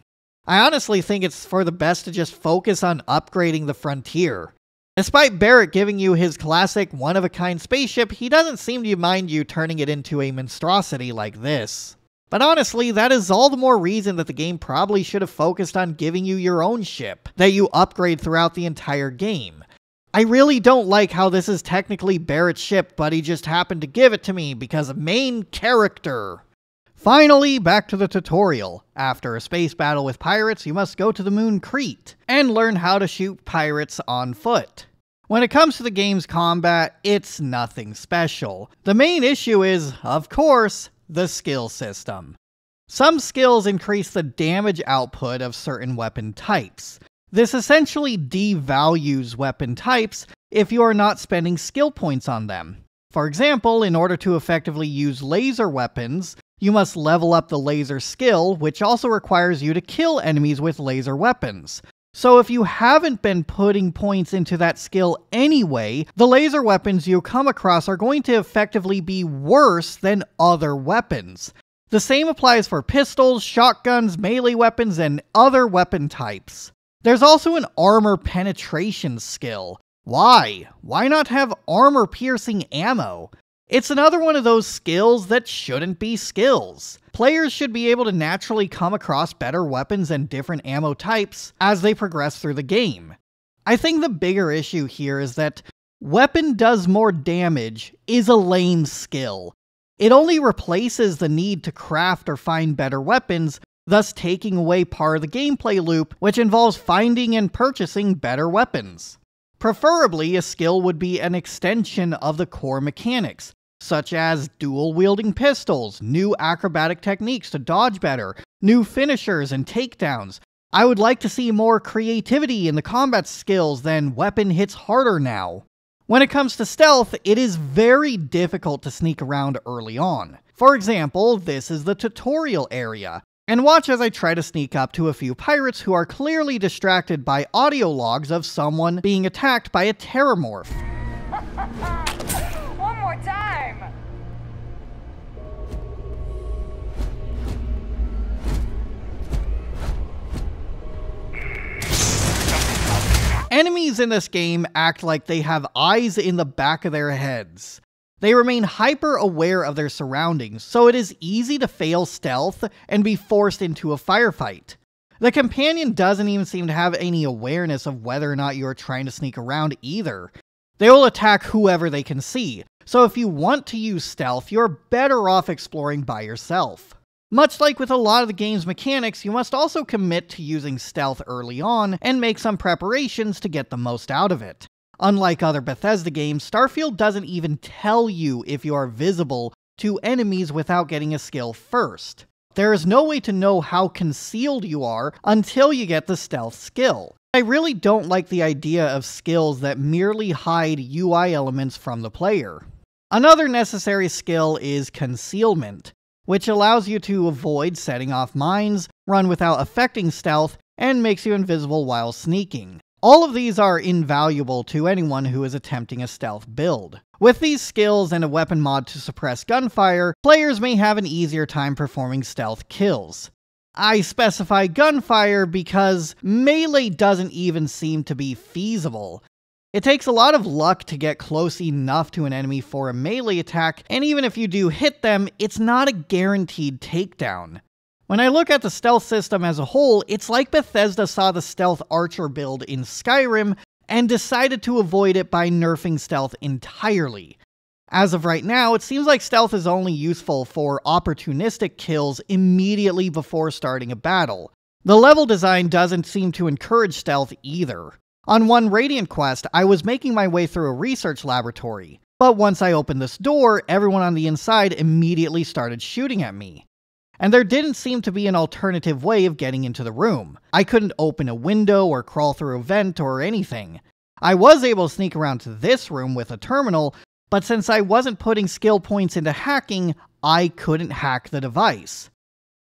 I honestly think it's for the best to just focus on upgrading the Frontier. Despite Barrett giving you his classic one-of-a-kind spaceship, he doesn't seem to mind you turning it into a monstrosity like this. But honestly, that is all the more reason that the game probably should have focused on giving you your own ship, that you upgrade throughout the entire game. I really don't like how this is technically Barrett's ship, but he just happened to give it to me because of main character. Finally, back to the tutorial. After a space battle with pirates, you must go to the moon Crete, and learn how to shoot pirates on foot. When it comes to the game's combat, it's nothing special. The main issue is, of course, the skill system. Some skills increase the damage output of certain weapon types. This essentially devalues weapon types if you are not spending skill points on them. For example, in order to effectively use laser weapons, you must level up the laser skill, which also requires you to kill enemies with laser weapons. So if you haven't been putting points into that skill anyway, the laser weapons you come across are going to effectively be worse than other weapons. The same applies for pistols, shotguns, melee weapons, and other weapon types. There's also an armor penetration skill. Why? Why not have armor-piercing ammo? It's another one of those skills that shouldn't be skills. Players should be able to naturally come across better weapons and different ammo types as they progress through the game. I think the bigger issue here is that weapon does more damage is a lame skill. It only replaces the need to craft or find better weapons, thus taking away part of the gameplay loop, which involves finding and purchasing better weapons. Preferably, a skill would be an extension of the core mechanics, such as dual-wielding pistols, new acrobatic techniques to dodge better, new finishers and takedowns. I would like to see more creativity in the combat skills than weapon hits harder now. When it comes to stealth, it is very difficult to sneak around early on. For example, this is the tutorial area, and watch as I try to sneak up to a few pirates who are clearly distracted by audio logs of someone being attacked by a terramorph. One more time! Enemies in this game act like they have eyes in the back of their heads. They remain hyper-aware of their surroundings, so it is easy to fail stealth and be forced into a firefight. The companion doesn't even seem to have any awareness of whether or not you are trying to sneak around either. They will attack whoever they can see, so if you want to use stealth, you're better off exploring by yourself. Much like with a lot of the game's mechanics, you must also commit to using stealth early on and make some preparations to get the most out of it. Unlike other Bethesda games, Starfield doesn't even tell you if you are visible to enemies without getting a skill first. There is no way to know how concealed you are until you get the stealth skill. I really don't like the idea of skills that merely hide U I elements from the player. Another necessary skill is concealment, which allows you to avoid setting off mines, run without affecting stealth, and makes you invisible while sneaking. All of these are invaluable to anyone who is attempting a stealth build. With these skills and a weapon mod to suppress gunfire, players may have an easier time performing stealth kills. I specify gunfire because melee doesn't even seem to be feasible. It takes a lot of luck to get close enough to an enemy for a melee attack, and even if you do hit them, it's not a guaranteed takedown. When I look at the stealth system as a whole, it's like Bethesda saw the stealth archer build in Skyrim and decided to avoid it by nerfing stealth entirely. As of right now, it seems like stealth is only useful for opportunistic kills immediately before starting a battle. The level design doesn't seem to encourage stealth either. On one Radiant quest, I was making my way through a research laboratory, but once I opened this door, everyone on the inside immediately started shooting at me. And there didn't seem to be an alternative way of getting into the room. I couldn't open a window or crawl through a vent or anything. I was able to sneak around to this room with a terminal, but since I wasn't putting skill points into hacking, I couldn't hack the device.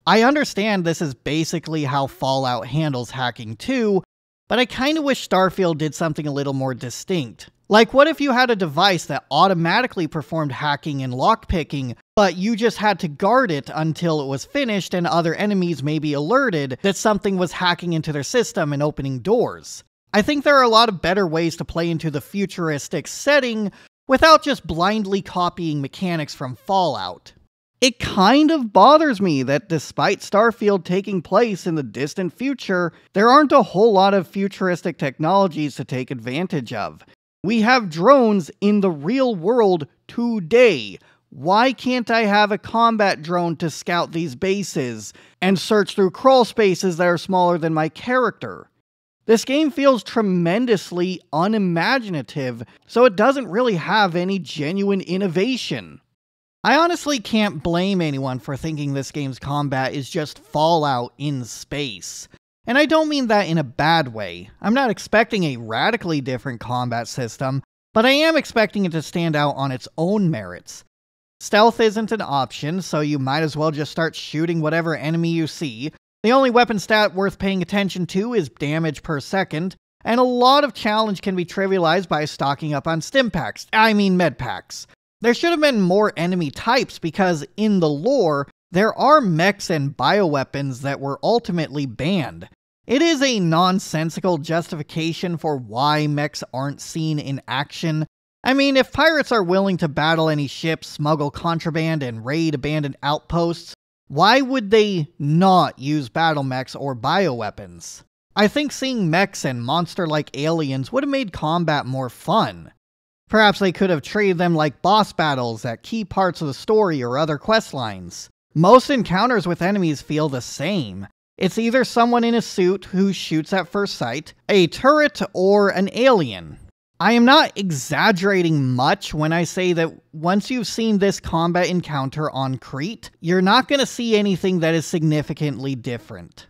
I understand this is basically how Fallout handles hacking too, but I kinda wish Starfield did something a little more distinct. Like, what if you had a device that automatically performed hacking and lockpicking, but you just had to guard it until it was finished and other enemies may be alerted that something was hacking into their system and opening doors? I think there are a lot of better ways to play into the futuristic setting without just blindly copying mechanics from Fallout. It kind of bothers me that despite Starfield taking place in the distant future, there aren't a whole lot of futuristic technologies to take advantage of. We have drones in the real world today. Why can't I have a combat drone to scout these bases and search through crawl spaces that are smaller than my character? This game feels tremendously unimaginative, so it doesn't really have any genuine innovation. I honestly can't blame anyone for thinking this game's combat is just Fallout in space. And I don't mean that in a bad way. I'm not expecting a radically different combat system, but I am expecting it to stand out on its own merits. Stealth isn't an option, so you might as well just start shooting whatever enemy you see. The only weapon stat worth paying attention to is damage per second, and a lot of challenge can be trivialized by stocking up on stim packs, I mean med packs. There should have been more enemy types because, in the lore, there are mechs and bioweapons that were ultimately banned. It is a nonsensical justification for why mechs aren't seen in action. I mean, if pirates are willing to battle any ships, smuggle contraband, and raid abandoned outposts, why would they not use battle mechs or bioweapons? I think seeing mechs and monster-like aliens would have made combat more fun. Perhaps they could have treated them like boss battles at key parts of the story or other quest lines. Most encounters with enemies feel the same. It's either someone in a suit who shoots at first sight, a turret, or an alien. I am not exaggerating much when I say that once you've seen this combat encounter on Crete, you're not going to see anything that is significantly different.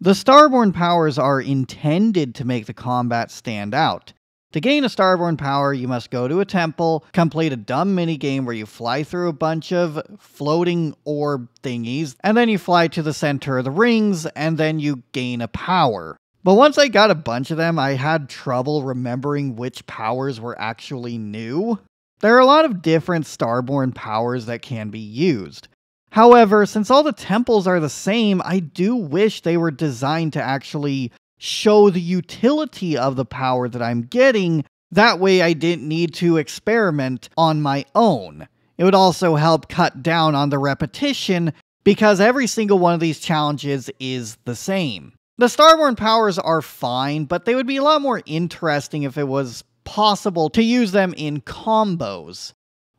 The Starborn powers are intended to make the combat stand out. To gain a Starborn power, you must go to a temple, complete a dumb minigame where you fly through a bunch of floating orb thingies, and then you fly to the center of the rings, and then you gain a power. But once I got a bunch of them, I had trouble remembering which powers were actually new. There are a lot of different Starborn powers that can be used. However, since all the temples are the same, I do wish they were designed to actually show the utility of the power that I'm getting. That way I didn't need to experiment on my own. It would also help cut down on the repetition, because every single one of these challenges is the same. The Starborn powers are fine, but they would be a lot more interesting if it was possible to use them in combos.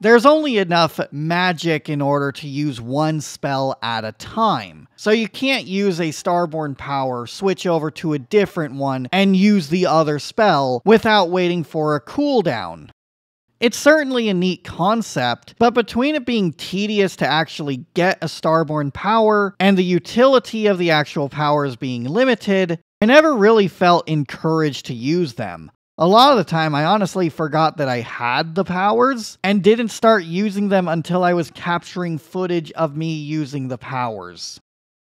There's only enough magic in order to use one spell at a time. So you can't use a Starborn power, switch over to a different one, and use the other spell without waiting for a cooldown. It's certainly a neat concept, but between it being tedious to actually get a Starborn power and the utility of the actual powers being limited, I never really felt encouraged to use them. A lot of the time, I honestly forgot that I had the powers and didn't start using them until I was capturing footage of me using the powers.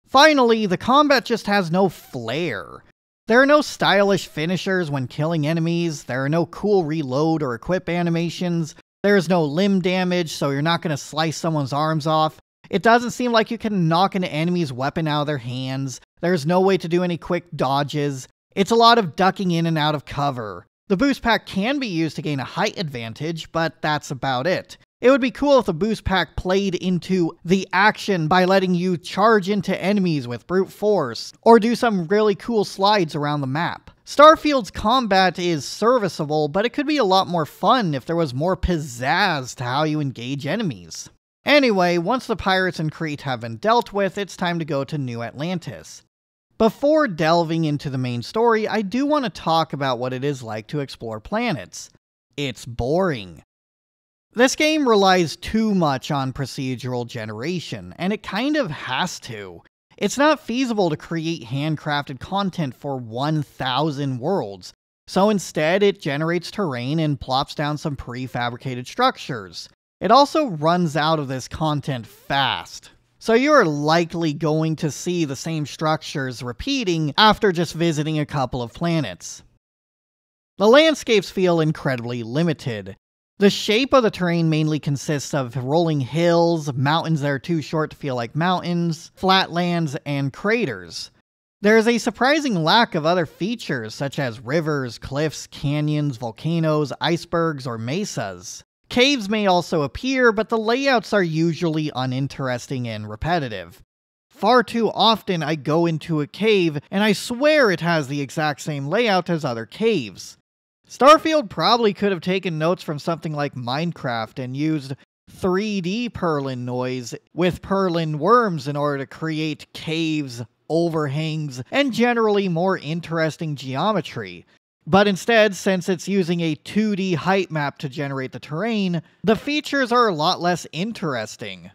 Finally, the combat just has no flair. There are no stylish finishers when killing enemies, there are no cool reload or equip animations, there is no limb damage, so you're not going to slice someone's arms off. It doesn't seem like you can knock an enemy's weapon out of their hands. There's no way to do any quick dodges. It's a lot of ducking in and out of cover. The boost pack can be used to gain a height advantage, but that's about it. It would be cool if the boost pack played into the action by letting you charge into enemies with brute force, or do some really cool slides around the map. Starfield's combat is serviceable, but it could be a lot more fun if there was more pizzazz to how you engage enemies. Anyway, once the pirates in Crete have been dealt with, it's time to go to New Atlantis. Before delving into the main story, I do want to talk about what it is like to explore planets. It's boring. This game relies too much on procedural generation, and it kind of has to. It's not feasible to create handcrafted content for one thousand worlds, so instead it generates terrain and plops down some prefabricated structures. It also runs out of this content fast. So you are likely going to see the same structures repeating after just visiting a couple of planets. The landscapes feel incredibly limited. The shape of the terrain mainly consists of rolling hills, mountains that are too short to feel like mountains, flatlands, and craters. There is a surprising lack of other features such as rivers, cliffs, canyons, volcanoes, icebergs, or mesas. Caves may also appear, but the layouts are usually uninteresting and repetitive. Far too often I go into a cave and I swear it has the exact same layout as other caves. Starfield probably could have taken notes from something like Minecraft and used three D Perlin noise with Perlin worms in order to create caves, overhangs, and generally more interesting geometry. But instead, since it's using a two D height map to generate the terrain, the features are a lot less interesting.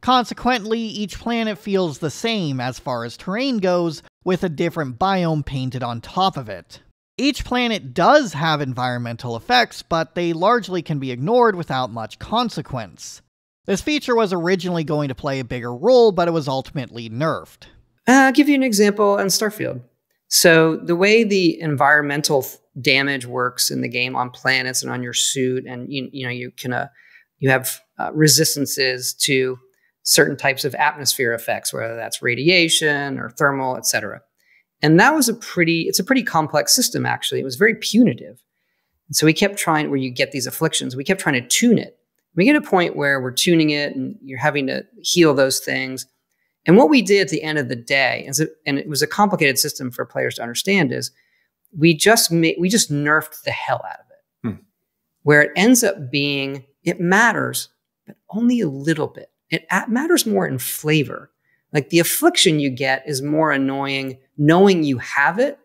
Consequently, each planet feels the same as far as terrain goes, with a different biome painted on top of it. Each planet does have environmental effects, but they largely can be ignored without much consequence. This feature was originally going to play a bigger role, but it was ultimately nerfed. Uh, I'll give you an example on Starfield. So the way the environmental damage works in the game on planets and on your suit, and you, you know you can uh, you have uh, resistances to certain types of atmosphere effects, whether that's radiation or thermal, et cetera. And that was a pretty it's a pretty complex system actually. It was very punitive, and so we kept trying where you get these afflictions. We kept trying to tune it. We get a point where we're tuning it, and you're having to heal those things. And what we did at the end of the day, and, so, and it was a complicated system for players to understand, is we just made, we just nerfed the hell out of it. Hmm. Where it ends up being, it matters, but only a little bit. It matters more in flavor. Like the affliction you get is more annoying knowing you have it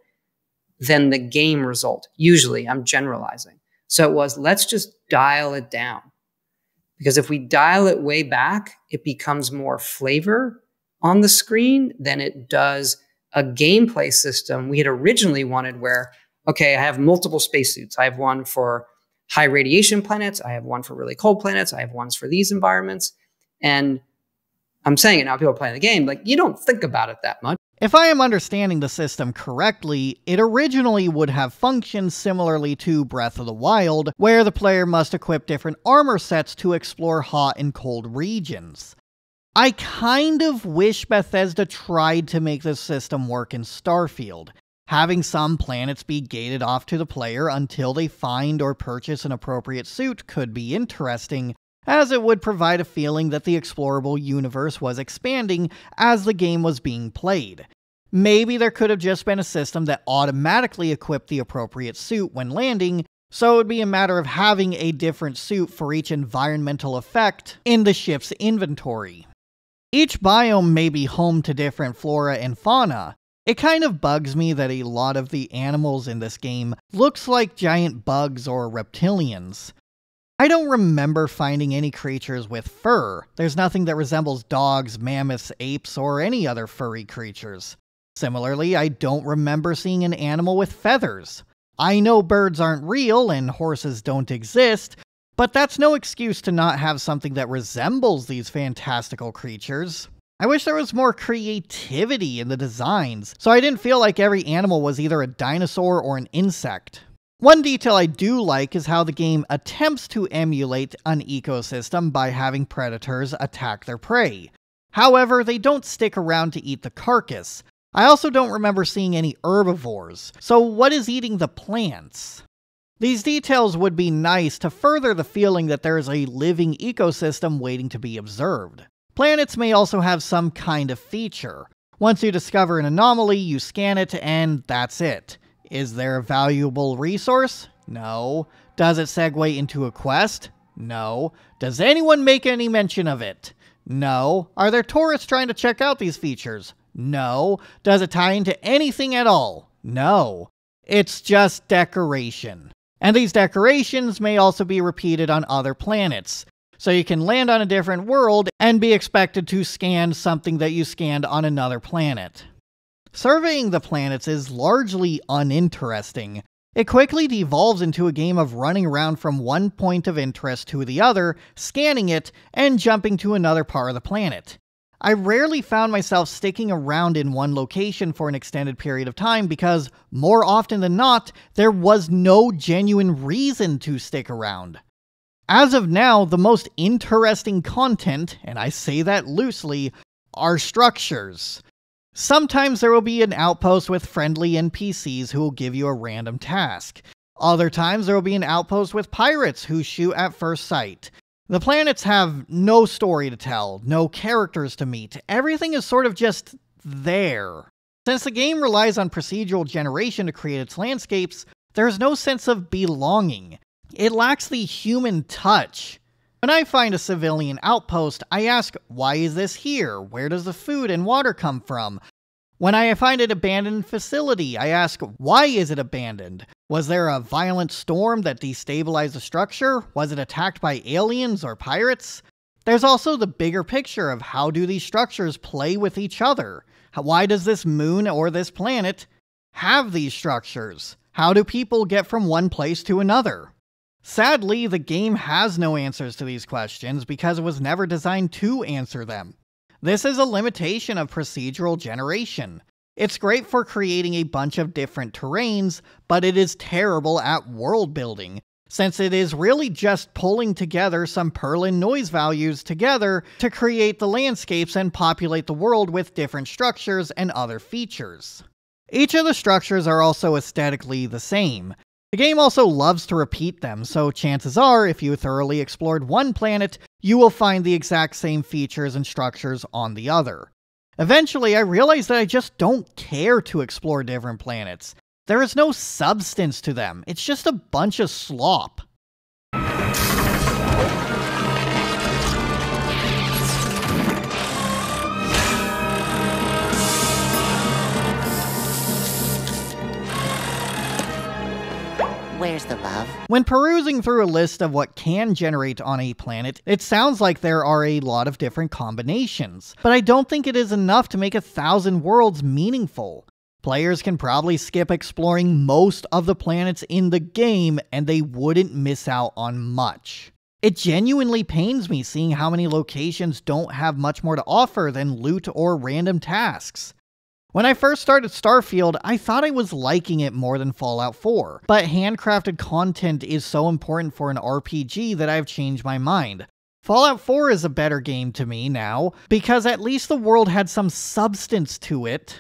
than the game result. Usually, I'm generalizing. So it was, let's just dial it down. Because if we dial it way back, it becomes more flavor on the screen than it does a gameplay system we had originally wanted where, okay, I have multiple spacesuits. I have one for high radiation planets. I have one for really cold planets. I have ones for these environments. And I'm saying it now, people playing the game, like you don't think about it that much. If I am understanding the system correctly, it originally would have functioned similarly to Breath of the Wild, where the player must equip different armor sets to explore hot and cold regions. I kind of wish Bethesda tried to make this system work in Starfield, having some planets be gated off to the player until they find or purchase an appropriate suit could be interesting, as it would provide a feeling that the explorable universe was expanding as the game was being played. Maybe there could have just been a system that automatically equipped the appropriate suit when landing, so it would be a matter of having a different suit for each environmental effect in the ship's inventory. Each biome may be home to different flora and fauna. It kind of bugs me that a lot of the animals in this game looks like giant bugs or reptilians. I don't remember finding any creatures with fur. There's nothing that resembles dogs, mammoths, apes, or any other furry creatures. Similarly, I don't remember seeing an animal with feathers. I know birds aren't real and horses don't exist, but that's no excuse to not have something that resembles these fantastical creatures. I wish there was more creativity in the designs, so I didn't feel like every animal was either a dinosaur or an insect. One detail I do like is how the game attempts to emulate an ecosystem by having predators attack their prey. However, they don't stick around to eat the carcass. I also don't remember seeing any herbivores, so what is eating the plants? These details would be nice to further the feeling that there is a living ecosystem waiting to be observed. Planets may also have some kind of feature. Once you discover an anomaly, you scan it and that's it. Is there a valuable resource? No. Does it segue into a quest? No. Does anyone make any mention of it? No. Are there tourists trying to check out these features? No. Does it tie into anything at all? No. It's just decoration. And these decorations may also be repeated on other planets. So you can land on a different world and be expected to scan something that you scanned on another planet. Surveying the planets is largely uninteresting. It quickly devolves into a game of running around from one point of interest to the other, scanning it, and jumping to another part of the planet. I rarely found myself sticking around in one location for an extended period of time because, more often than not, there was no genuine reason to stick around. As of now, the most interesting content, and I say that loosely, are structures. Sometimes there will be an outpost with friendly N P Cs who will give you a random task. Other times there will be an outpost with pirates who shoot at first sight. The planets have no story to tell, no characters to meet. Everything is sort of just there. Since the game relies on procedural generation to create its landscapes, there is no sense of belonging. It lacks the human touch. When I find a civilian outpost, I ask, why is this here? Where does the food and water come from? When I find an abandoned facility, I ask, why is it abandoned? Was there a violent storm that destabilized the structure? Was it attacked by aliens or pirates? There's also the bigger picture of how do these structures play with each other? Why does this moon or this planet have these structures? How do people get from one place to another? Sadly, the game has no answers to these questions because it was never designed to answer them. This is a limitation of procedural generation. It's great for creating a bunch of different terrains, but it is terrible at world building, since it is really just pulling together some Perlin noise values together to create the landscapes and populate the world with different structures and other features. Each of the structures are also aesthetically the same. The game also loves to repeat them, so chances are, if you thoroughly explored one planet, you will find the exact same features and structures on the other. Eventually, I realized that I just don't care to explore different planets. There is no substance to them, it's just a bunch of slop. Where's the love? When perusing through a list of what can generate on a planet, it sounds like there are a lot of different combinations, but I don't think it is enough to make a thousand worlds meaningful. Players can probably skip exploring most of the planets in the game, and they wouldn't miss out on much. It genuinely pains me seeing how many locations don't have much more to offer than loot or random tasks. When I first started Starfield, I thought I was liking it more than Fallout four, but handcrafted content is so important for an R P G that I have changed my mind. Fallout four is a better game to me now, because at least the world had some substance to it.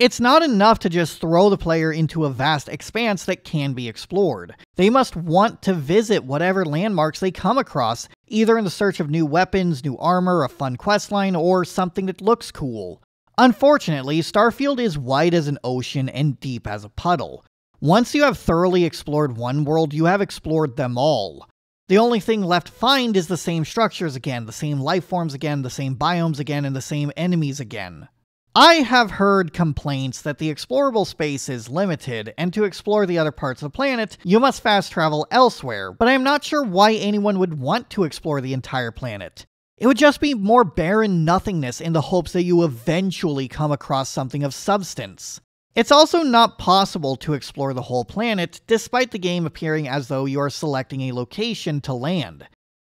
It's not enough to just throw the player into a vast expanse that can be explored. They must want to visit whatever landmarks they come across, either in the search of new weapons, new armor, a fun questline, or something that looks cool. Unfortunately, Starfield is wide as an ocean and deep as a puddle. Once you have thoroughly explored one world, you have explored them all. The only thing left to find is the same structures again, the same life forms again, the same biomes again, and the same enemies again. I have heard complaints that the explorable space is limited, and to explore the other parts of the planet, you must fast travel elsewhere, but I am not sure why anyone would want to explore the entire planet. It would just be more barren nothingness in the hopes that you eventually come across something of substance. It's also not possible to explore the whole planet, despite the game appearing as though you are selecting a location to land.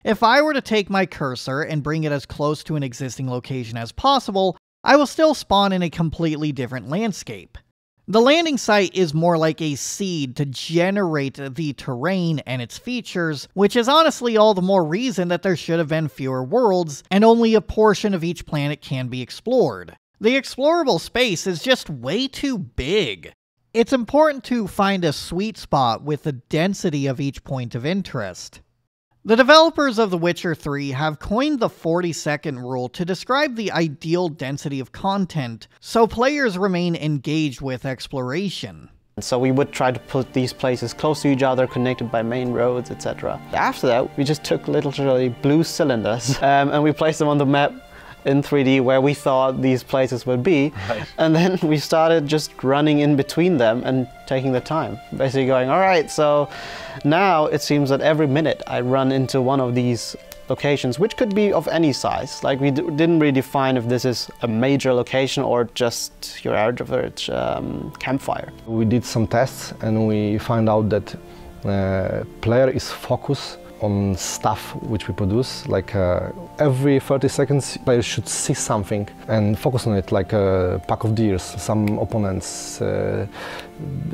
If I were to take my cursor and bring it as close to an existing location as possible, I will still spawn in a completely different landscape. The landing site is more like a seed to generate the terrain and its features, which is honestly all the more reason that there should have been fewer worlds, and only a portion of each planet can be explored. The explorable space is just way too big. It's important to find a sweet spot with the density of each point of interest. The developers of The Witcher three have coined the forty second rule to describe the ideal density of content, so players remain engaged with exploration. So we would try to put these places close to each other, connected by main roads, et cetera. After that, we just took literally blue cylinders um, and we placed them on the map in three D where we thought these places would be. Right. And then we started just running in between them and taking the time. Basically going, all right, so now it seems that every minute I run into one of these locations, which could be of any size. Like we d didn't really define if this is a major location or just your average um, campfire. We did some tests and we found out that uh, player is focused on stuff which we produce, like uh, every thirty seconds players should see something and focus on it, like a pack of deers, some opponents, uh,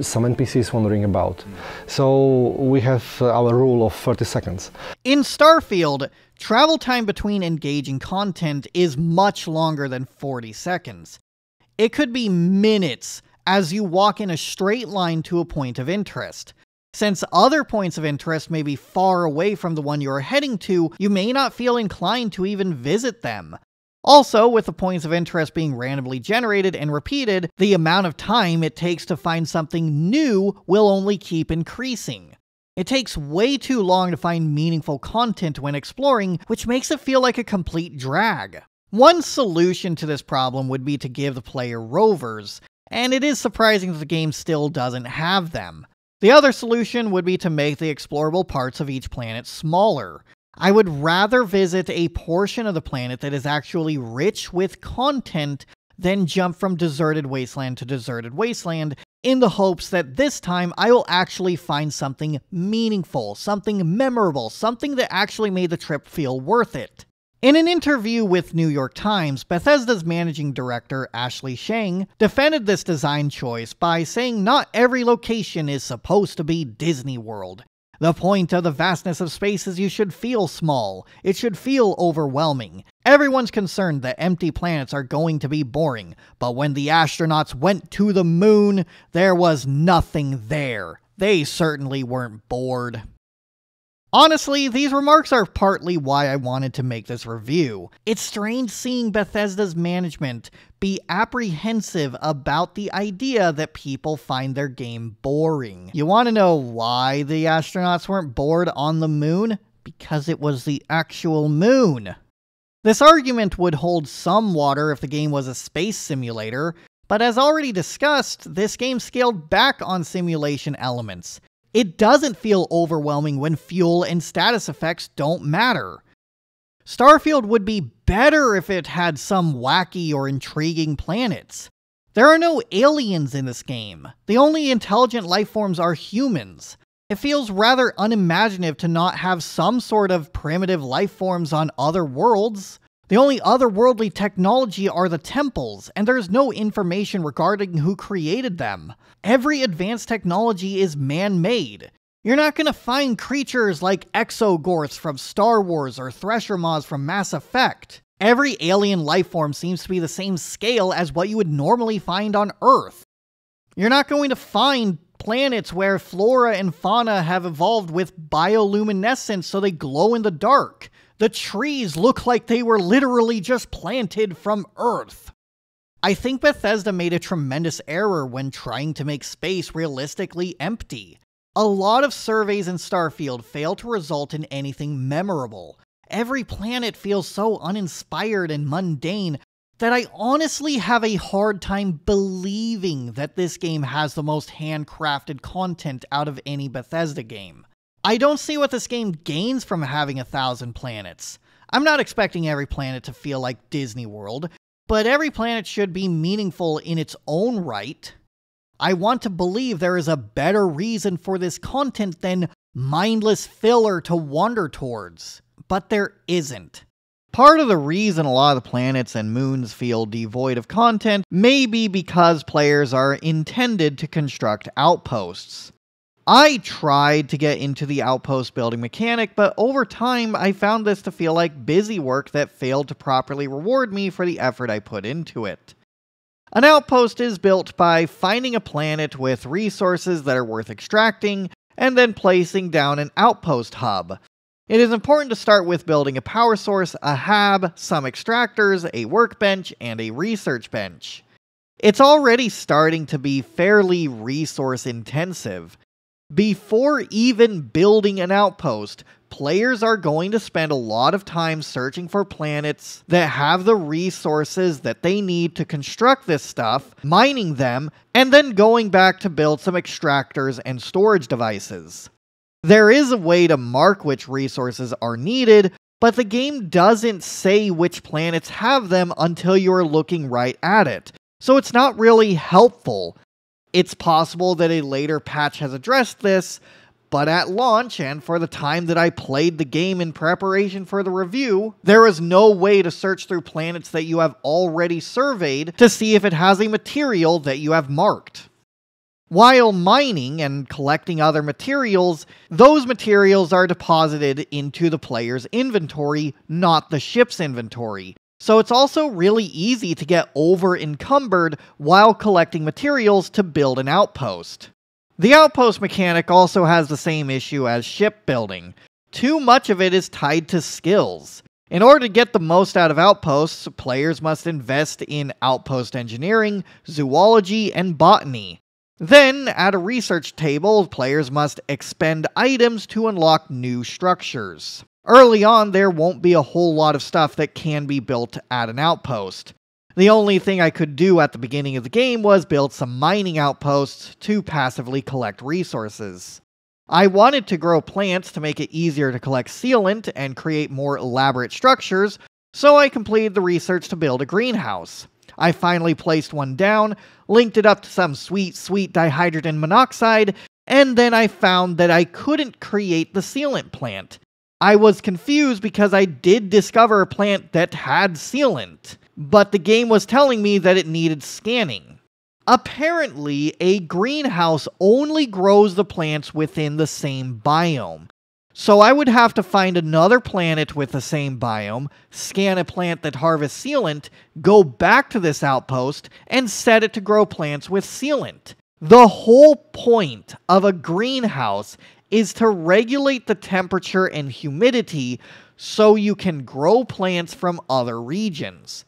some N P Cs wondering about. So we have our rule of thirty seconds. In Starfield, travel time between engaging content is much longer than forty seconds. It could be minutes as you walk in a straight line to a point of interest. Since other points of interest may be far away from the one you are heading to, you may not feel inclined to even visit them. Also, with the points of interest being randomly generated and repeated, the amount of time it takes to find something new will only keep increasing. It takes way too long to find meaningful content when exploring, which makes it feel like a complete drag. One solution to this problem would be to give the player rovers, and it is surprising that the game still doesn't have them. The other solution would be to make the explorable parts of each planet smaller. I would rather visit a portion of the planet that is actually rich with content than jump from deserted wasteland to deserted wasteland in the hopes that this time I will actually find something meaningful, something memorable, something that actually made the trip feel worth it. In an interview with New York Times, Bethesda's managing director, Ashley Shang, defended this design choice by saying not every location is supposed to be Disney World. The point of the vastness of space is you should feel small. It should feel overwhelming. Everyone's concerned that empty planets are going to be boring, but when the astronauts went to the moon, there was nothing there. They certainly weren't bored. Honestly, these remarks are partly why I wanted to make this review. It's strange seeing Bethesda's management be apprehensive about the idea that people find their game boring. You want to know why the astronauts weren't bored on the moon? Because it was the actual moon. This argument would hold some water if the game was a space simulator, but as already discussed, this game scaled back on simulation elements. It doesn't feel overwhelming when fuel and status effects don't matter. Starfield would be better if it had some wacky or intriguing planets. There are no aliens in this game. The only intelligent life forms are humans. It feels rather unimaginative to not have some sort of primitive life forms on other worlds. The only otherworldly technology are the temples, and there is no information regarding who created them. Every advanced technology is man-made. You're not going to find creatures like Exogorths from Star Wars or Thresher Maws from Mass Effect. Every alien lifeform seems to be the same scale as what you would normally find on Earth. You're not going to find planets where flora and fauna have evolved with bioluminescence so they glow in the dark. The trees look like they were literally just planted from Earth. I think Bethesda made a tremendous error when trying to make space realistically empty. A lot of surveys in Starfield fail to result in anything memorable. Every planet feels so uninspired and mundane that I honestly have a hard time believing that this game has the most handcrafted content out of any Bethesda game. I don't see what this game gains from having a thousand planets. I'm not expecting every planet to feel like Disney World, but every planet should be meaningful in its own right. I want to believe there is a better reason for this content than mindless filler to wander towards, but there isn't. Part of the reason a lot of the planets and moons feel devoid of content may be because players are intended to construct outposts. I tried to get into the outpost building mechanic, but over time I found this to feel like busy work that failed to properly reward me for the effort I put into it. An outpost is built by finding a planet with resources that are worth extracting, and then placing down an outpost hub. It is important to start with building a power source, a hab, some extractors, a workbench, and a research bench. It's already starting to be fairly resource intensive. Before even building an outpost, players are going to spend a lot of time searching for planets that have the resources that they need to construct this stuff, mining them, and then going back to build some extractors and storage devices. There is a way to mark which resources are needed, but the game doesn't say which planets have them until you're looking right at it, so it's not really helpful. It's possible that a later patch has addressed this, but at launch, and for the time that I played the game in preparation for the review, there is no way to search through planets that you have already surveyed to see if it has a material that you have marked. While mining and collecting other materials, those materials are deposited into the player's inventory, not the ship's inventory. So it's also really easy to get over-encumbered while collecting materials to build an outpost. The outpost mechanic also has the same issue as shipbuilding. Too much of it is tied to skills. In order to get the most out of outposts, players must invest in outpost engineering, zoology, and botany. Then, at a research table, players must expend items to unlock new structures. Early on, there won't be a whole lot of stuff that can be built at an outpost. The only thing I could do at the beginning of the game was build some mining outposts to passively collect resources. I wanted to grow plants to make it easier to collect sealant and create more elaborate structures, so I completed the research to build a greenhouse. I finally placed one down, linked it up to some sweet, sweet dihydrogen monoxide, and then I found that I couldn't create the sealant plant. I was confused because I did discover a plant that had sealant, but the game was telling me that it needed scanning. Apparently, a greenhouse only grows the plants within the same biome. So I would have to find another planet with the same biome, scan a plant that harvests sealant, go back to this outpost, and set it to grow plants with sealant. The whole point of a greenhouse is to regulate the temperature and humidity so you can grow plants from other regions.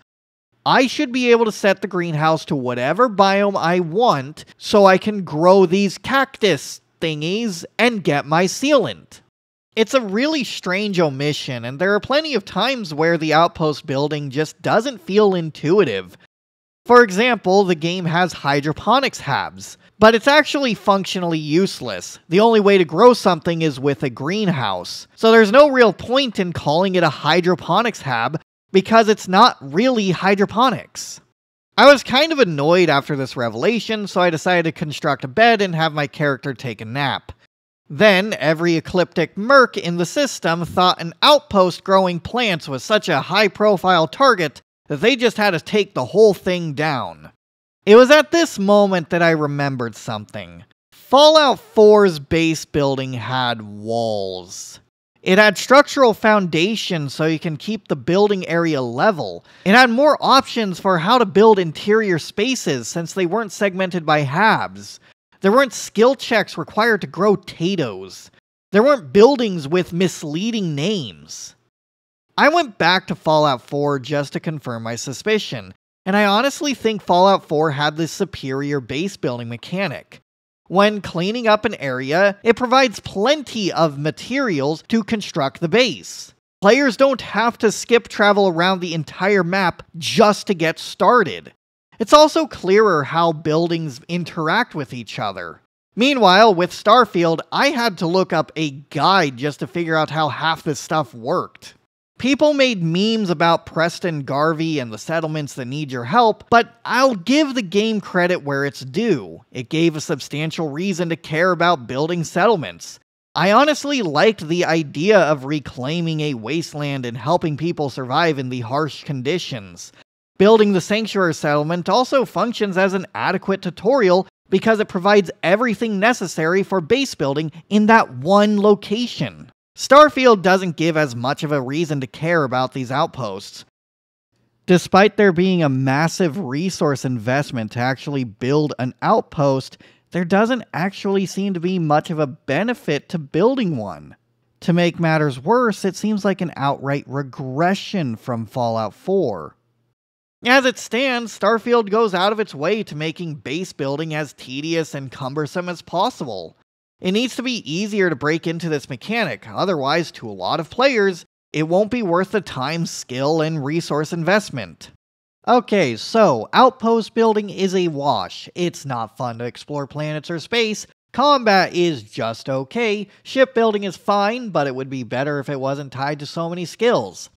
I should be able to set the greenhouse to whatever biome I want so I can grow these cactus thingies and get my sealant. It's a really strange omission, and there are plenty of times where the outpost building just doesn't feel intuitive. For example, the game has hydroponics habs, but it's actually functionally useless. The only way to grow something is with a greenhouse, so there's no real point in calling it a hydroponics hab, because it's not really hydroponics. I was kind of annoyed after this revelation, so I decided to construct a bed and have my character take a nap. Then, every ecliptic merc in the system thought an outpost growing plants was such a high-profile target that they just had to take the whole thing down. It was at this moment that I remembered something. Fallout four's base building had walls. It had structural foundations so you can keep the building area level. It had more options for how to build interior spaces since they weren't segmented by habs. There weren't skill checks required to grow potatoes. There weren't buildings with misleading names. I went back to Fallout four just to confirm my suspicion, and I honestly think Fallout four had this superior base building mechanic. When cleaning up an area, it provides plenty of materials to construct the base. Players don't have to skip travel around the entire map just to get started. It's also clearer how buildings interact with each other. Meanwhile, with Starfield, I had to look up a guide just to figure out how half this stuff worked. People made memes about Preston Garvey and the settlements that need your help, but I'll give the game credit where it's due. It gave a substantial reason to care about building settlements. I honestly liked the idea of reclaiming a wasteland and helping people survive in the harsh conditions. Building the Sanctuary Settlement also functions as an adequate tutorial because it provides everything necessary for base building in that one location. Starfield doesn't give as much of a reason to care about these outposts. Despite there being a massive resource investment to actually build an outpost, there doesn't actually seem to be much of a benefit to building one. To make matters worse, it seems like an outright regression from Fallout four. As it stands, Starfield goes out of its way to making base building as tedious and cumbersome as possible. It needs to be easier to break into this mechanic, otherwise to a lot of players, it won't be worth the time, skill, and resource investment. Okay, so outpost building is a wash, it's not fun to explore planets or space, combat is just okay, shipbuilding is fine, but it would be better if it wasn't tied to so many skills.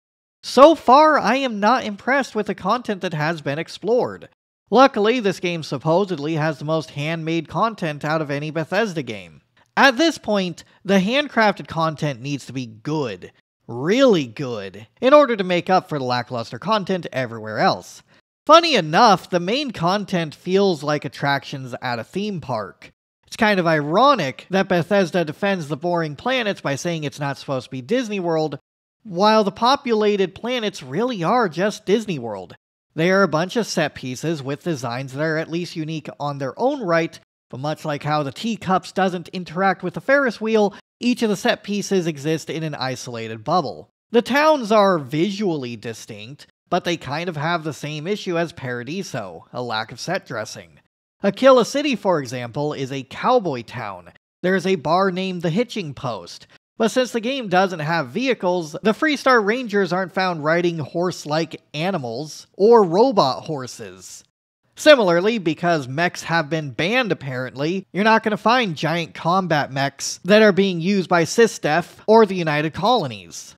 So far, I am not impressed with the content that has been explored. Luckily, this game supposedly has the most handmade content out of any Bethesda game. At this point, the handcrafted content needs to be good, really good, in order to make up for the lackluster content everywhere else. Funny enough, the main content feels like attractions at a theme park. It's kind of ironic that Bethesda defends the boring planets by saying it's not supposed to be Disney World, while the populated planets really are just Disney World. They are a bunch of set pieces with designs that are at least unique on their own right, but much like how the teacups doesn't interact with the Ferris wheel, each of the set pieces exist in an isolated bubble. The towns are visually distinct, but they kind of have the same issue as Paradiso, a lack of set dressing. Akila City, for example, is a cowboy town. There is a bar named the Hitching Post. But since the game doesn't have vehicles, the Freestar Rangers aren't found riding horse-like animals or robot horses. Similarly, because mechs have been banned apparently, you're not going to find giant combat mechs that are being used by SysDef or the United Colonies.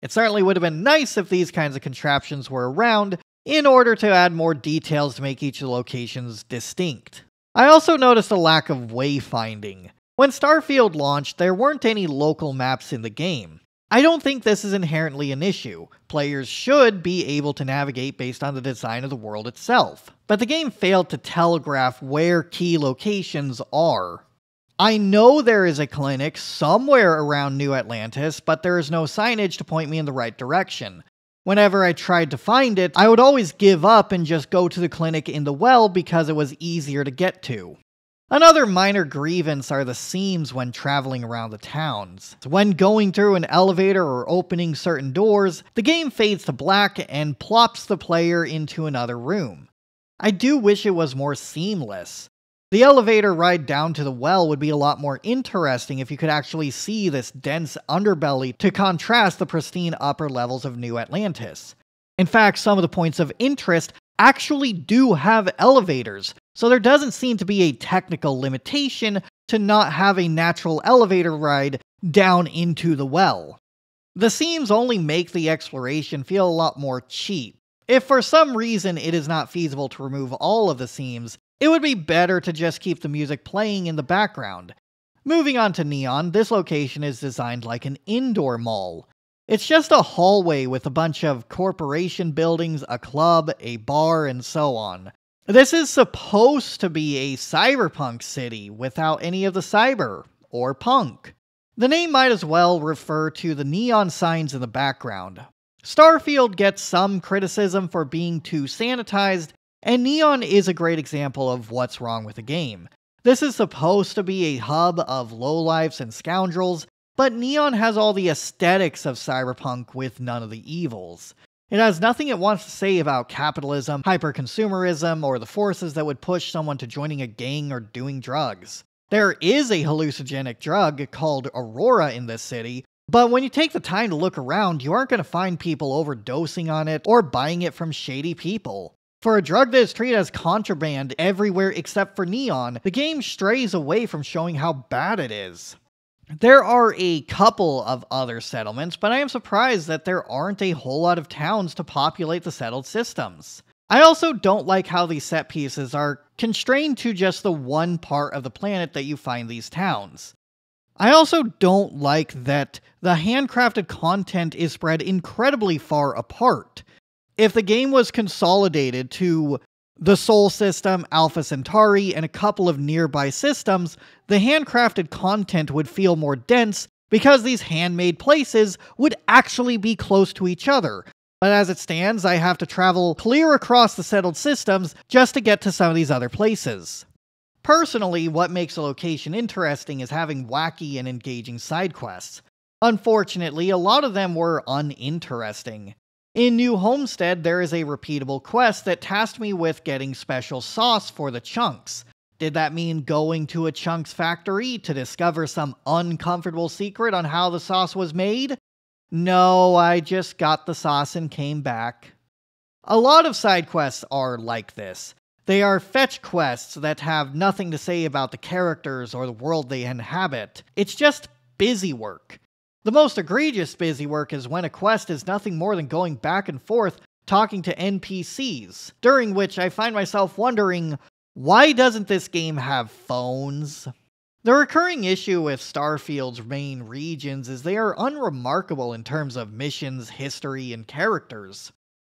It certainly would have been nice if these kinds of contraptions were around in order to add more details to make each of the locations distinct. I also noticed a lack of wayfinding. When Starfield launched, there weren't any local maps in the game. I don't think this is inherently an issue. Players should be able to navigate based on the design of the world itself. But the game failed to telegraph where key locations are. I know there is a clinic somewhere around New Atlantis, but there is no signage to point me in the right direction. Whenever I tried to find it, I would always give up and just go to the clinic in the well because it was easier to get to. Another minor grievance are the seams when traveling around the towns. When going through an elevator or opening certain doors, the game fades to black and plops the player into another room. I do wish it was more seamless. The elevator ride down to the well would be a lot more interesting if you could actually see this dense underbelly to contrast the pristine upper levels of New Atlantis. In fact, some of the points of interest actually do have elevators, so there doesn't seem to be a technical limitation to not have a natural elevator ride down into the well. The seams only make the exploration feel a lot more cheap. If for some reason it is not feasible to remove all of the seams, it would be better to just keep the music playing in the background. Moving on to Neon, this location is designed like an indoor mall. It's just a hallway with a bunch of corporation buildings, a club, a bar, and so on. This is supposed to be a cyberpunk city without any of the cyber, or punk. The name might as well refer to the neon signs in the background. Starfield gets some criticism for being too sanitized, and Neon is a great example of what's wrong with the game. This is supposed to be a hub of lowlifes and scoundrels, but Neon has all the aesthetics of cyberpunk with none of the evils. It has nothing it wants to say about capitalism, hyper-consumerism, or the forces that would push someone to joining a gang or doing drugs. There is a hallucinogenic drug called Aurora in this city, but when you take the time to look around, you aren't going to find people overdosing on it or buying it from shady people. For a drug that is treated as contraband everywhere except for Neon, the game strays away from showing how bad it is. There are a couple of other settlements, but I am surprised that there aren't a whole lot of towns to populate the settled systems. I also don't like how these set pieces are constrained to just the one part of the planet that you find these towns. I also don't like that the handcrafted content is spread incredibly far apart. If the game was consolidated to the Sol system, Alpha Centauri, and a couple of nearby systems, the handcrafted content would feel more dense because these handmade places would actually be close to each other. But as it stands, I have to travel clear across the settled systems just to get to some of these other places. Personally, what makes a location interesting is having wacky and engaging side quests. Unfortunately, a lot of them were uninteresting. In New Homestead, there is a repeatable quest that tasked me with getting special sauce for the Chunks. Did that mean going to a Chunks factory to discover some uncomfortable secret on how the sauce was made? No, I just got the sauce and came back. A lot of side quests are like this. They are fetch quests that have nothing to say about the characters or the world they inhabit. It's just busy work. The most egregious busy work is when a quest is nothing more than going back and forth talking to N P Cs, during which I find myself wondering, why doesn't this game have phones? The recurring issue with Starfield's main regions is they are unremarkable in terms of missions, history, and characters.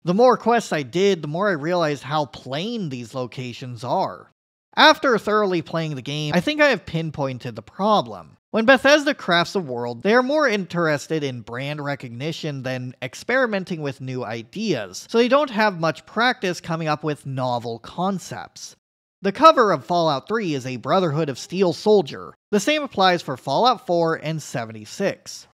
The more quests I did, the more I realized how plain these locations are. After thoroughly playing the game, I think I have pinpointed the problem. When Bethesda crafts a world, they are more interested in brand recognition than experimenting with new ideas, so they don't have much practice coming up with novel concepts. The cover of Fallout three is a Brotherhood of Steel soldier. The same applies for Fallout four and seventy-six.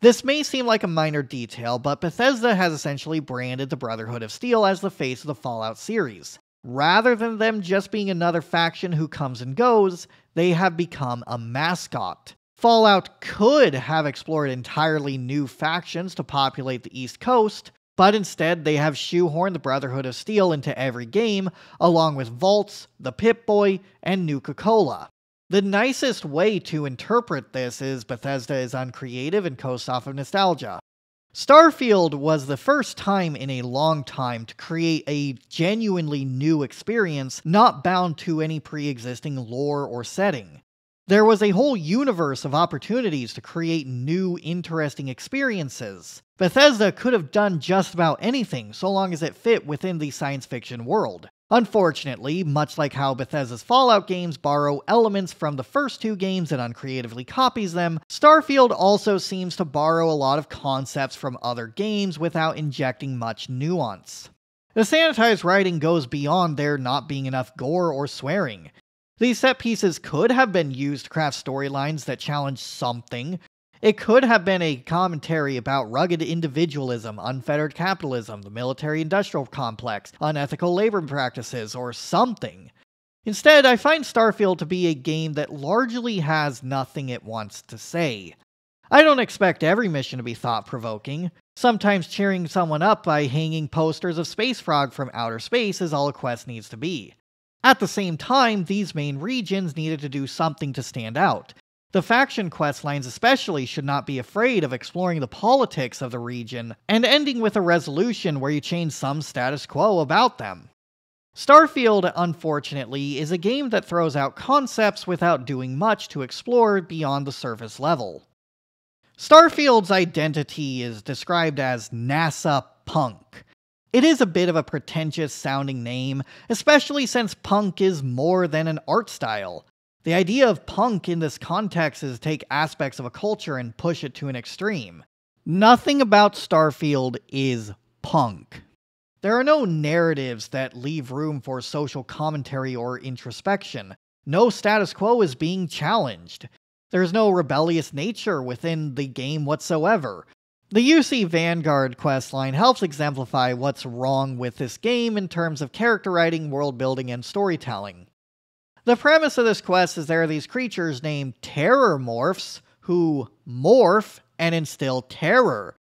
This may seem like a minor detail, but Bethesda has essentially branded the Brotherhood of Steel as the face of the Fallout series. Rather than them just being another faction who comes and goes, they have become a mascot. Fallout could have explored entirely new factions to populate the East Coast, but instead they have shoehorned the Brotherhood of Steel into every game, along with Vaults, the Pip-Boy, and Nuka-Cola. The nicest way to interpret this is Bethesda is uncreative and coasts off of nostalgia. Starfield was the first time in a long time to create a genuinely new experience not bound to any pre-existing lore or setting. There was a whole universe of opportunities to create new, interesting experiences. Bethesda could have done just about anything so long as it fit within the science fiction world. Unfortunately, much like how Bethesda's Fallout games borrow elements from the first two games and uncreatively copies them, Starfield also seems to borrow a lot of concepts from other games without injecting much nuance. The sanitized writing goes beyond there not being enough gore or swearing. These set pieces could have been used to craft storylines that challenge something. It could have been a commentary about rugged individualism, unfettered capitalism, the military-industrial complex, unethical labor practices, or something. Instead, I find Starfield to be a game that largely has nothing it wants to say. I don't expect every mission to be thought-provoking. Sometimes cheering someone up by hanging posters of Space Frog from outer space is all a quest needs to be. At the same time, these main regions needed to do something to stand out. The faction questlines especially should not be afraid of exploring the politics of the region and ending with a resolution where you change some status quo about them. Starfield, unfortunately, is a game that throws out concepts without doing much to explore beyond the surface level. Starfield's identity is described as NASA Punk. It is a bit of a pretentious-sounding name, especially since punk is more than an art style. The idea of punk in this context is to take aspects of a culture and push it to an extreme. Nothing about Starfield is punk. There are no narratives that leave room for social commentary or introspection. No status quo is being challenged. There is no rebellious nature within the game whatsoever. The U C Vanguard questline helps exemplify what's wrong with this game in terms of character writing, world building, and storytelling. The premise of this quest is there are these creatures named Terror Morphs who morph and instill terror.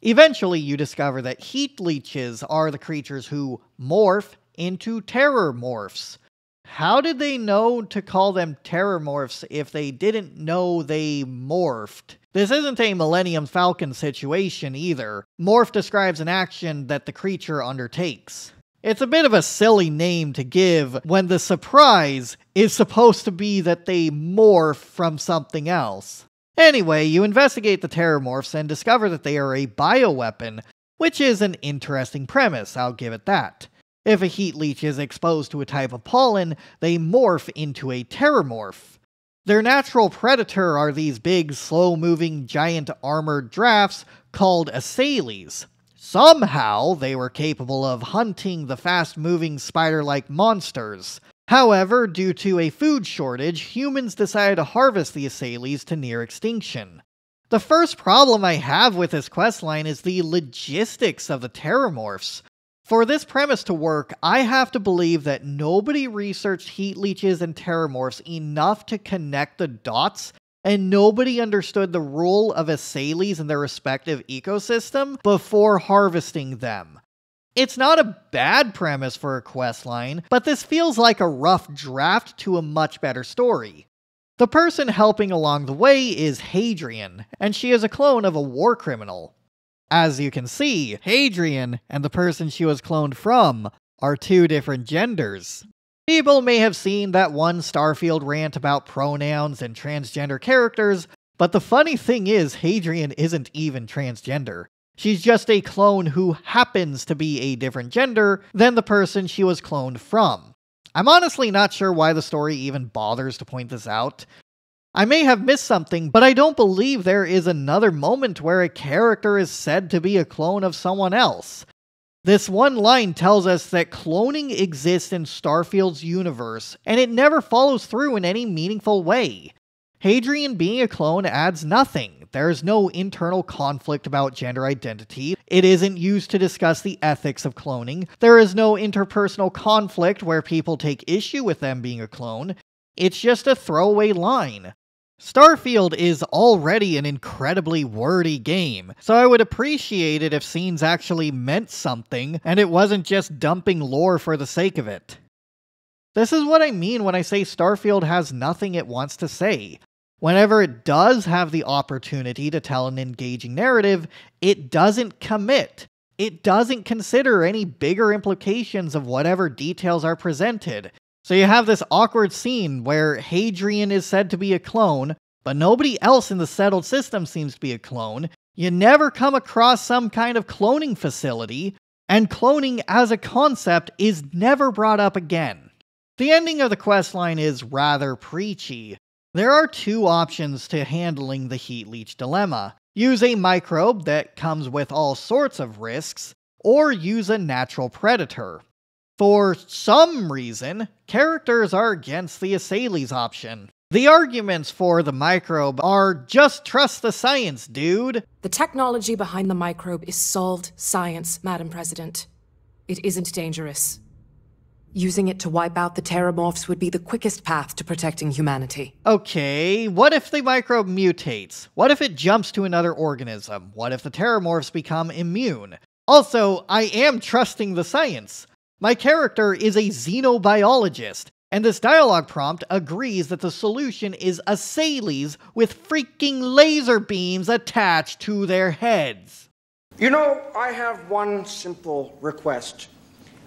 Eventually, you discover that Heat Leeches are the creatures who morph into Terror Morphs. How did they know to call them Terror Morphs if they didn't know they morphed? This isn't a Millennium Falcon situation either. Morph describes an action that the creature undertakes. It's a bit of a silly name to give when the surprise is supposed to be that they morph from something else. Anyway, you investigate the Terramorphs and discover that they are a bioweapon, which is an interesting premise, I'll give it that. If a heat leech is exposed to a type of pollen, they morph into a Terramorph. Their natural predator are these big, slow-moving, giant armored drafts called Asales. Somehow, they were capable of hunting the fast-moving spider-like monsters. However, due to a food shortage, humans decided to harvest the Asales to near extinction. The first problem I have with this questline is the logistics of the Terramorphs. For this premise to work, I have to believe that nobody researched heat leeches and Terramorphs enough to connect the dots, and nobody understood the role of Asales in their respective ecosystem before harvesting them. It's not a bad premise for a questline, but this feels like a rough draft to a much better story. The person helping along the way is Hadrian, and she is a clone of a war criminal. As you can see, Hadrian and the person she was cloned from are two different genders. People may have seen that one Starfield rant about pronouns and transgender characters, but the funny thing is Hadrian isn't even transgender. She's just a clone who happens to be a different gender than the person she was cloned from. I'm honestly not sure why the story even bothers to point this out. I may have missed something, but I don't believe there is another moment where a character is said to be a clone of someone else. This one line tells us that cloning exists in Starfield's universe, and it never follows through in any meaningful way. Hadrian being a clone adds nothing. There is no internal conflict about gender identity. It isn't used to discuss the ethics of cloning. There is no interpersonal conflict where people take issue with them being a clone. It's just a throwaway line. Starfield is already an incredibly wordy game, so I would appreciate it if scenes actually meant something, and it wasn't just dumping lore for the sake of it. This is what I mean when I say Starfield has nothing it wants to say. Whenever it does have the opportunity to tell an engaging narrative, it doesn't commit. It doesn't consider any bigger implications of whatever details are presented. So you have this awkward scene where Hadrian is said to be a clone, but nobody else in the settled system seems to be a clone. You never come across some kind of cloning facility, and cloning as a concept is never brought up again. The ending of the questline is rather preachy. There are two options to handling the heat leech dilemma. Use a microbe that comes with all sorts of risks, or use a natural predator. For some reason, characters are against the Asales option. The arguments for the microbe are just trust the science, dude. The technology behind the microbe is solved science, Madam President. It isn't dangerous. Using it to wipe out the Terramorphs would be the quickest path to protecting humanity. Okay, what if the microbe mutates? What if it jumps to another organism? What if the Terramorphs become immune? Also, I am trusting the science. My character is a xenobiologist, and this dialogue prompt agrees that the solution is Asales with freaking laser beams attached to their heads. You know, I have one simple request,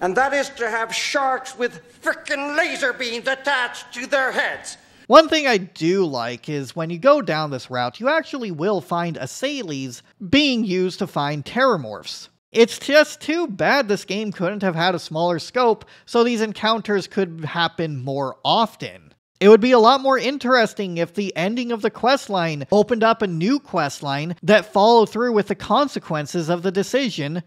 and that is to have sharks with freaking laser beams attached to their heads. One thing I do like is when you go down this route, you actually will find Asales being used to find Terramorphs. It's just too bad this game couldn't have had a smaller scope, so these encounters could happen more often. It would be a lot more interesting if the ending of the questline opened up a new questline that followed through with the consequences of the decision.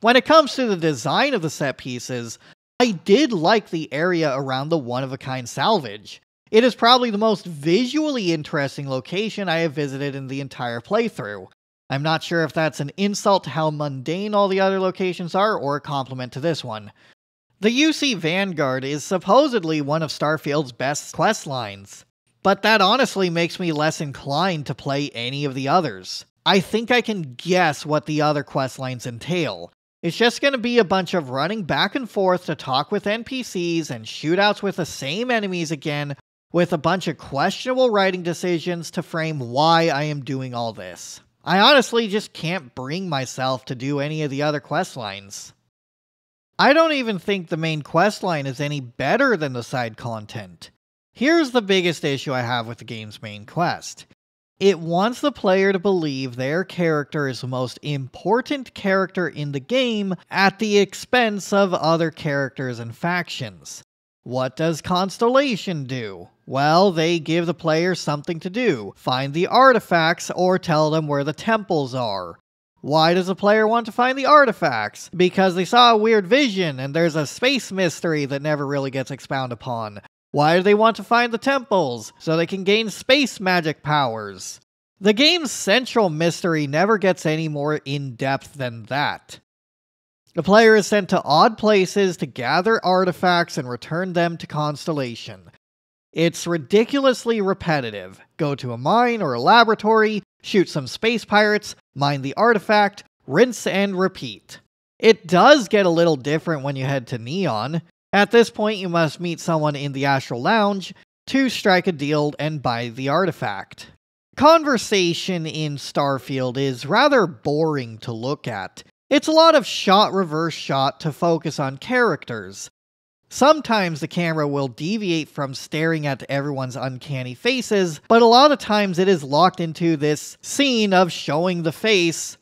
When it comes to the design of the set pieces, I did like the area around the one-of-a-kind salvage. It is probably the most visually interesting location I have visited in the entire playthrough. I'm not sure if that's an insult to how mundane all the other locations are, or a compliment to this one. The U C Vanguard is supposedly one of Starfield's best questlines, but that honestly makes me less inclined to play any of the others. I think I can guess what the other questlines entail. It's just going to be a bunch of running back and forth to talk with N P Cs and shootouts with the same enemies again, with a bunch of questionable writing decisions to frame why I am doing all this. I honestly just can't bring myself to do any of the other questlines. I don't even think the main questline is any better than the side content. Here's the biggest issue I have with the game's main quest. It wants the player to believe their character is the most important character in the game at the expense of other characters and factions. What does Constellation do? Well, they give the player something to do, find the artifacts or tell them where the temples are. Why does the player want to find the artifacts? Because they saw a weird vision and there's a space mystery that never really gets expounded upon. Why do they want to find the temples? So they can gain space magic powers. The game's central mystery never gets any more in-depth than that. The player is sent to odd places to gather artifacts and return them to Constellation. It's ridiculously repetitive. Go to a mine or a laboratory, shoot some space pirates, mine the artifact, rinse and repeat. It does get a little different when you head to Neon. At this point you must meet someone in the Astral Lounge to strike a deal and buy the artifact. Conversation in Starfield is rather boring to look at. It's a lot of shot-reverse shot to focus on characters. Sometimes the camera will deviate from staring at everyone's uncanny faces, but a lot of times it is locked into this scene of showing the face.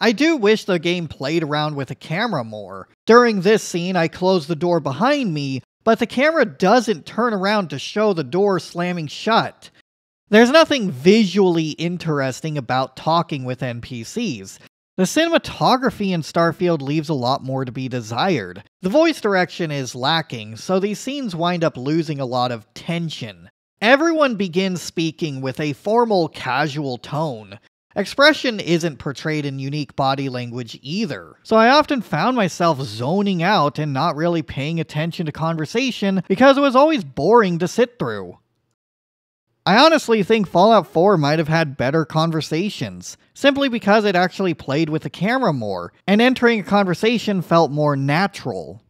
I do wish the game played around with the camera more. During this scene, I closed the door behind me, but the camera doesn't turn around to show the door slamming shut. There's nothing visually interesting about talking with N P Cs. The cinematography in Starfield leaves a lot more to be desired. The voice direction is lacking, so these scenes wind up losing a lot of tension. Everyone begins speaking with a formal, casual tone. Expression isn't portrayed in unique body language either, so I often found myself zoning out and not really paying attention to conversation because it was always boring to sit through. I honestly think Fallout four might have had better conversations, simply because it actually played with the camera more, and entering a conversation felt more natural.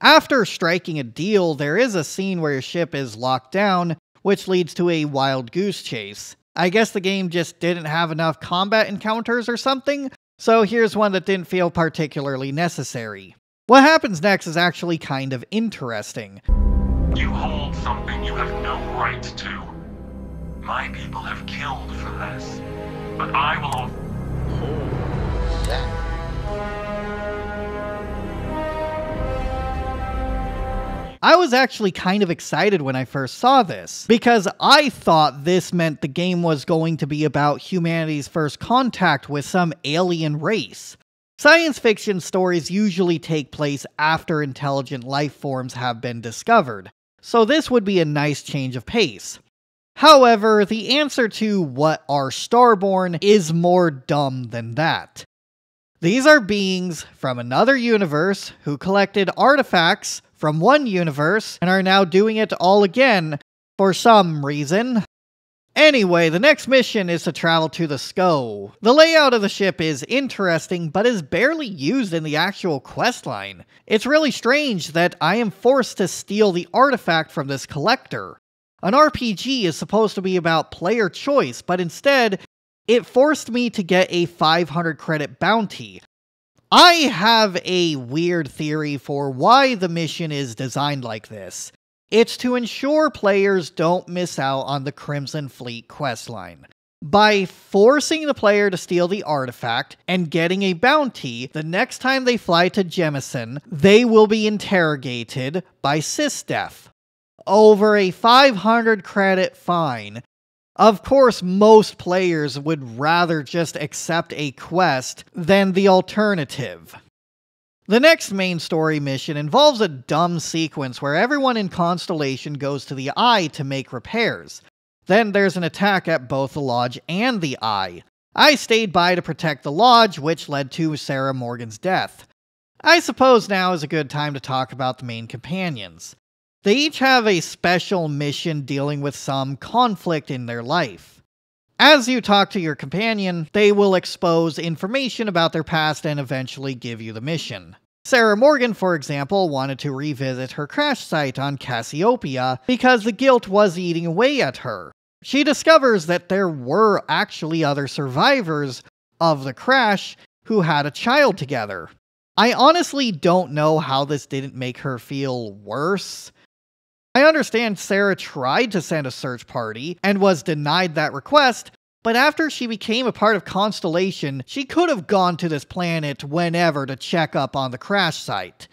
After striking a deal, there is a scene where your ship is locked down, which leads to a wild goose chase. I guess the game just didn't have enough combat encounters or something, so here's one that didn't feel particularly necessary. What happens next is actually kind of interesting. You hold something you have no right to. My people have killed for this, but I will hold that. I was actually kind of excited when I first saw this, because I thought this meant the game was going to be about humanity's first contact with some alien race. Science fiction stories usually take place after intelligent life forms have been discovered, so this would be a nice change of pace. However, the answer to what are Starborn is more dumb than that. These are beings from another universe who collected artifacts from one universe and are now doing it all again for some reason. Anyway, the next mission is to travel to the S C O. The layout of the ship is interesting, but is barely used in the actual questline. It's really strange that I am forced to steal the artifact from this collector. An R P G is supposed to be about player choice, but instead, it forced me to get a five hundred credit bounty. I have a weird theory for why the mission is designed like this. It's to ensure players don't miss out on the Crimson Fleet questline. By forcing the player to steal the artifact and getting a bounty, the next time they fly to Jemison, they will be interrogated by SysDef. Over a five hundred credit fine. Of course, most players would rather just accept a quest than the alternative. The next main story mission involves a dumb sequence where everyone in Constellation goes to the Eye to make repairs. Then there's an attack at both the Lodge and the Eye. I stayed by to protect the Lodge, which led to Sarah Morgan's death. I suppose now is a good time to talk about the main companions. They each have a special mission dealing with some conflict in their life. As you talk to your companion, they will expose information about their past and eventually give you the mission. Sarah Morgan, for example, wanted to revisit her crash site on Cassiopeia because the guilt was eating away at her. She discovers that there were actually other survivors of the crash who had a child together. I honestly don't know how this didn't make her feel worse. I understand Sarah tried to send a search party and was denied that request, But after she became a part of Constellation, she could have gone to this planet whenever to check up on the crash site.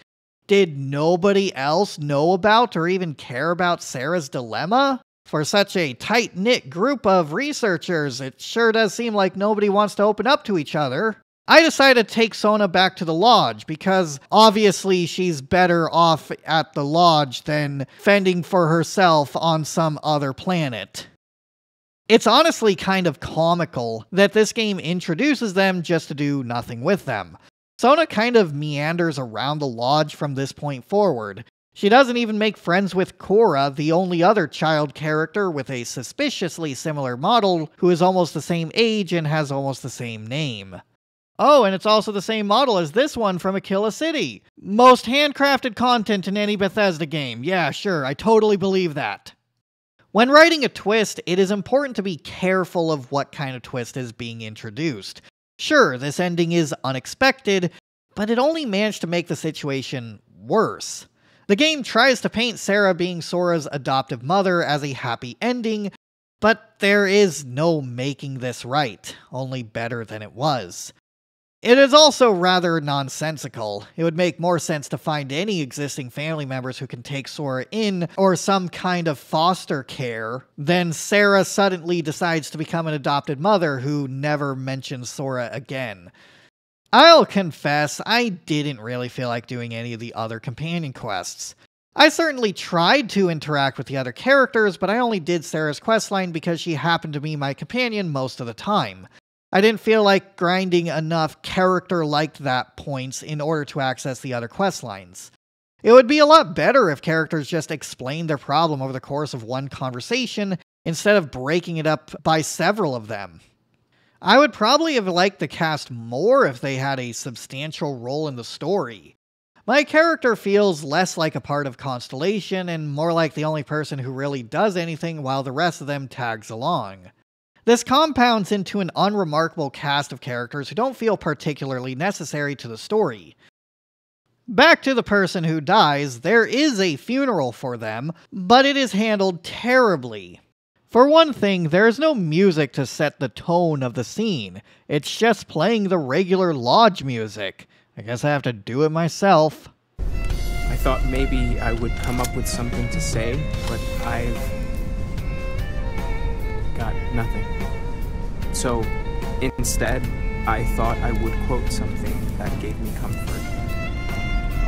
Did nobody else know about or even care about Sarah's dilemma? For such a tight-knit group of researchers, it sure does seem like nobody wants to open up to each other. I decided to take Sona back to the Lodge, because obviously she's better off at the Lodge than fending for herself on some other planet. It's honestly kind of comical that this game introduces them just to do nothing with them. Sona kind of meanders around the Lodge from this point forward. She doesn't even make friends with Cora, the only other child character with a suspiciously similar model who is almost the same age and has almost the same name. Oh, and it's also the same model as this one from Akila City. Most handcrafted content in any Bethesda game. Yeah, sure, I totally believe that. When writing a twist, it is important to be careful of what kind of twist is being introduced. Sure, this ending is unexpected, but it only managed to make the situation worse. The game tries to paint Sarah being Sora's adoptive mother as a happy ending, but there is no making this right, only better than it was. It is also rather nonsensical. It would make more sense to find any existing family members who can take Sora in, or some kind of foster care, than Sarah suddenly decides to become an adopted mother who never mentions Sora again. I'll confess, I didn't really feel like doing any of the other companion quests. I certainly tried to interact with the other characters, but I only did Sarah's questline because she happened to be my companion most of the time. I didn't feel like grinding enough character-like that points in order to access the other questlines. It would be a lot better if characters just explained their problem over the course of one conversation instead of breaking it up by several of them. I would probably have liked the cast more if they had a substantial role in the story. My character feels less like a part of Constellation and more like the only person who really does anything while the rest of them tags along. This compounds into an unremarkable cast of characters who don't feel particularly necessary to the story. Back to the person who dies, there is a funeral for them, but it is handled terribly. For one thing, there is no music to set the tone of the scene. It's just playing the regular Lodge music. I guess I have to do it myself. I thought maybe I would come up with something to say, but I've got nothing. So instead, I thought I would quote something that gave me comfort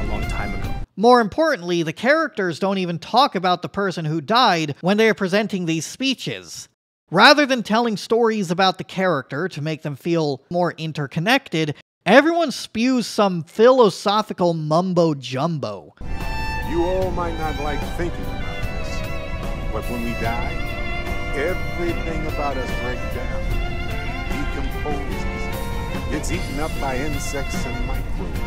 a long time ago. More importantly, the characters don't even talk about the person who died when they are presenting these speeches. Rather than telling stories about the character to make them feel more interconnected, everyone spews some philosophical mumbo-jumbo. You all might not like thinking about this, but when we die, everything about us breaks down, decomposes, gets eaten up by insects and microbes.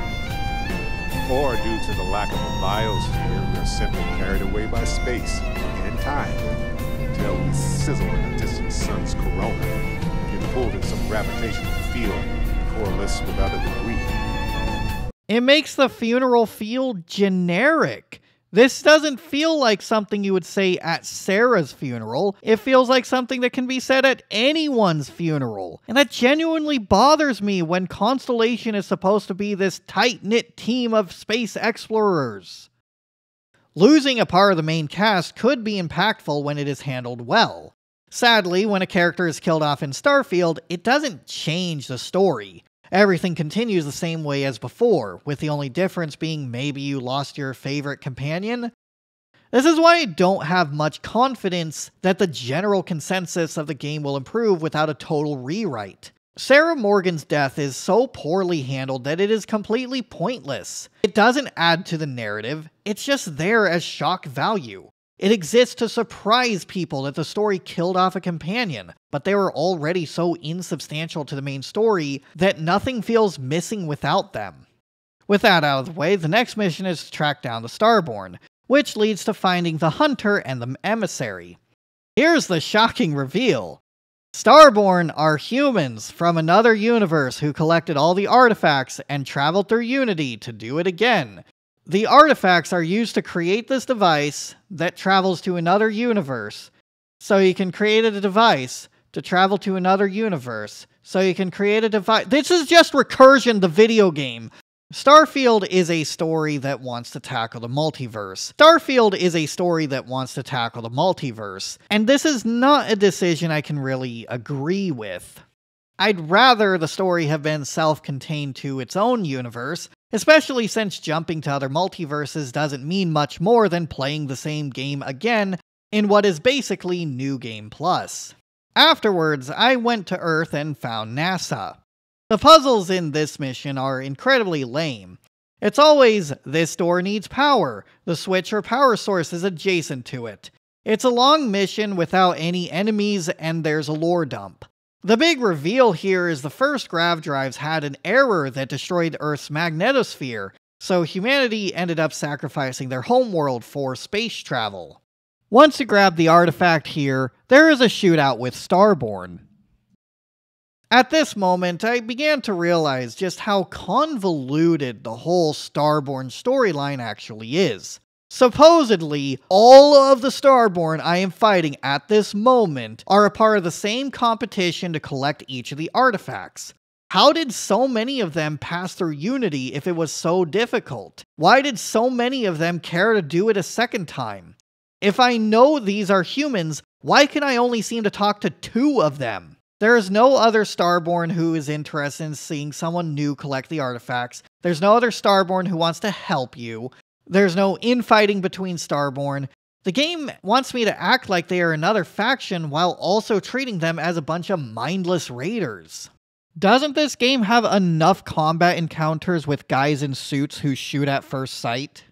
Or due to the lack of a biosphere, we are simply carried away by space and time until we sizzle in the distant sun's corona, get pulled in some gravitational field, correlates with other debris. It makes the funeral feel generic. This doesn't feel like something you would say at Sarah's funeral. It feels like something that can be said at anyone's funeral. And that genuinely bothers me when Constellation is supposed to be this tight-knit team of space explorers. Losing a part of the main cast could be impactful when it is handled well. Sadly, when a character is killed off in Starfield, it doesn't change the story. Everything continues the same way as before, with the only difference being maybe you lost your favorite companion. This is why I don't have much confidence that the general consensus of the game will improve without a total rewrite. Sarah Morgan's death is so poorly handled that it is completely pointless. It doesn't add to the narrative, it's just there as shock value. It exists to surprise people that the story killed off a companion, but they were already so insubstantial to the main story that nothing feels missing without them. With that out of the way, the next mission is to track down the Starborn, which leads to finding the Hunter and the Emissary. Here's the shocking reveal. Starborn are humans from another universe who collected all the artifacts and traveled through Unity to do it again. The artifacts are used to create this device that travels to another universe, so you can create a device to travel to another universe, so you can create a device. This is just Recursion, the video game. Starfield is a story that wants to tackle the multiverse. Starfield is a story that wants to tackle the multiverse. And this is not a decision I can really agree with. I'd rather the story have been self-contained to its own universe, especially since jumping to other multiverses doesn't mean much more than playing the same game again in what is basically New Game Plus. Afterwards, I went to Earth and found NASA. The puzzles in this mission are incredibly lame. It's always, this door needs power, the switch or power source is adjacent to it. It's a long mission without any enemies and there's a lore dump. The big reveal here is the first grav drives had an error that destroyed Earth's magnetosphere, so humanity ended up sacrificing their homeworld for space travel. Once you grab the artifact here, there is a shootout with Starborn. At this moment, I began to realize just how convoluted the whole Starborn storyline actually is. Supposedly, all of the Starborn I am fighting at this moment are a part of the same competition to collect each of the artifacts. How did so many of them pass through Unity if it was so difficult? Why did so many of them care to do it a second time? If I know these are humans, why can I only seem to talk to two of them? There is no other Starborn who is interested in seeing someone new collect the artifacts. There's no other Starborn who wants to help you. There's no infighting between Starborn. The game wants me to act like they are another faction while also treating them as a bunch of mindless raiders. Doesn't this game have enough combat encounters with guys in suits who shoot at first sight?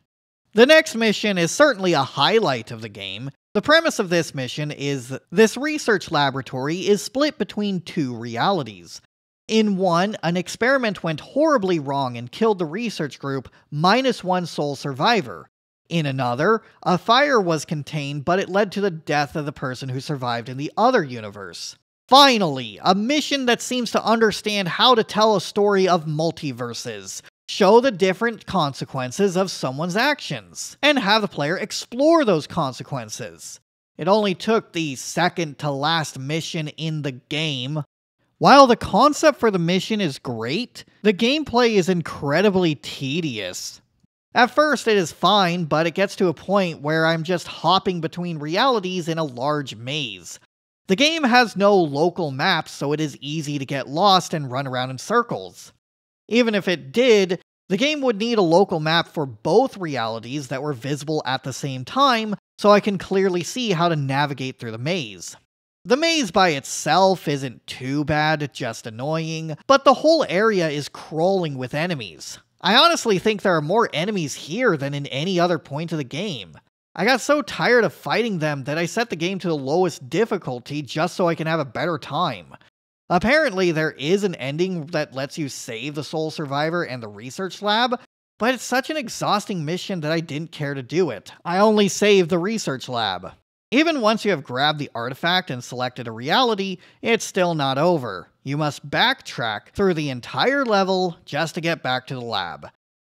The next mission is certainly a highlight of the game. The premise of this mission is this research laboratory is split between two realities. In one, an experiment went horribly wrong and killed the research group, minus one sole survivor. In another, a fire was contained, but it led to the death of the person who survived in the other universe. Finally, a mission that seems to understand how to tell a story of multiverses. Show the different consequences of someone's actions, and have the player explore those consequences. It only took the second to last mission in the game. While the concept for the mission is great, the gameplay is incredibly tedious. At first it is fine, but it gets to a point where I'm just hopping between realities in a large maze. The game has no local maps, so it is easy to get lost and run around in circles. Even if it did, the game would need a local map for both realities that were visible at the same time, so I can clearly see how to navigate through the maze. The maze by itself isn't too bad, just annoying, but the whole area is crawling with enemies. I honestly think there are more enemies here than in any other point of the game. I got so tired of fighting them that I set the game to the lowest difficulty just so I can have a better time. Apparently, there is an ending that lets you save the sole survivor and the research lab, but it's such an exhausting mission that I didn't care to do it. I only saved the research lab. Even once you have grabbed the artifact and selected a reality, it's still not over. You must backtrack through the entire level just to get back to the lab.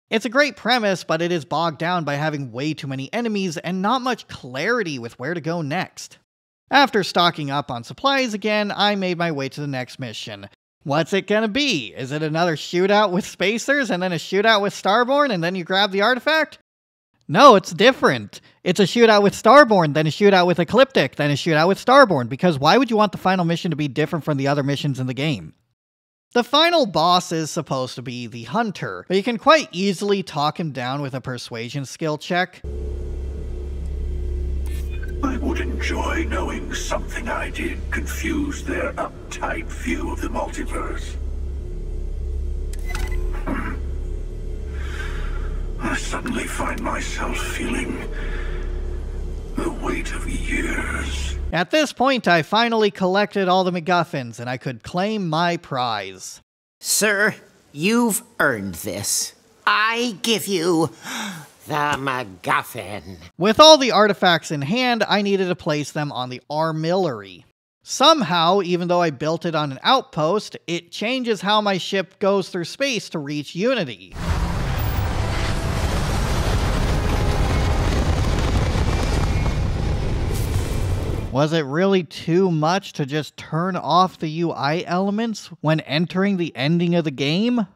It's a great premise, but it is bogged down by having way too many enemies and not much clarity with where to go next. After stocking up on supplies again, I made my way to the next mission. What's it gonna be? Is it another shootout with spacers and then a shootout with Starborn and then you grab the artifact? No, it's different. It's a shootout with Starborn, then a shootout with Ecliptic, then a shootout with Starborn, because why would you want the final mission to be different from the other missions in the game? The final boss is supposed to be the Hunter, but you can quite easily talk him down with a persuasion skill check. I would enjoy knowing something I did confused their uptight view of the multiverse. I suddenly find myself feeling the weight of years. At this point, I finally collected all the MacGuffins, and I could claim my prize. Sir, you've earned this. I give you... the MacGuffin. With all the artifacts in hand, I needed to place them on the armillary. Somehow, even though I built it on an outpost, it changes how my ship goes through space to reach Unity. Was it really too much to just turn off the U I elements when entering the ending of the game?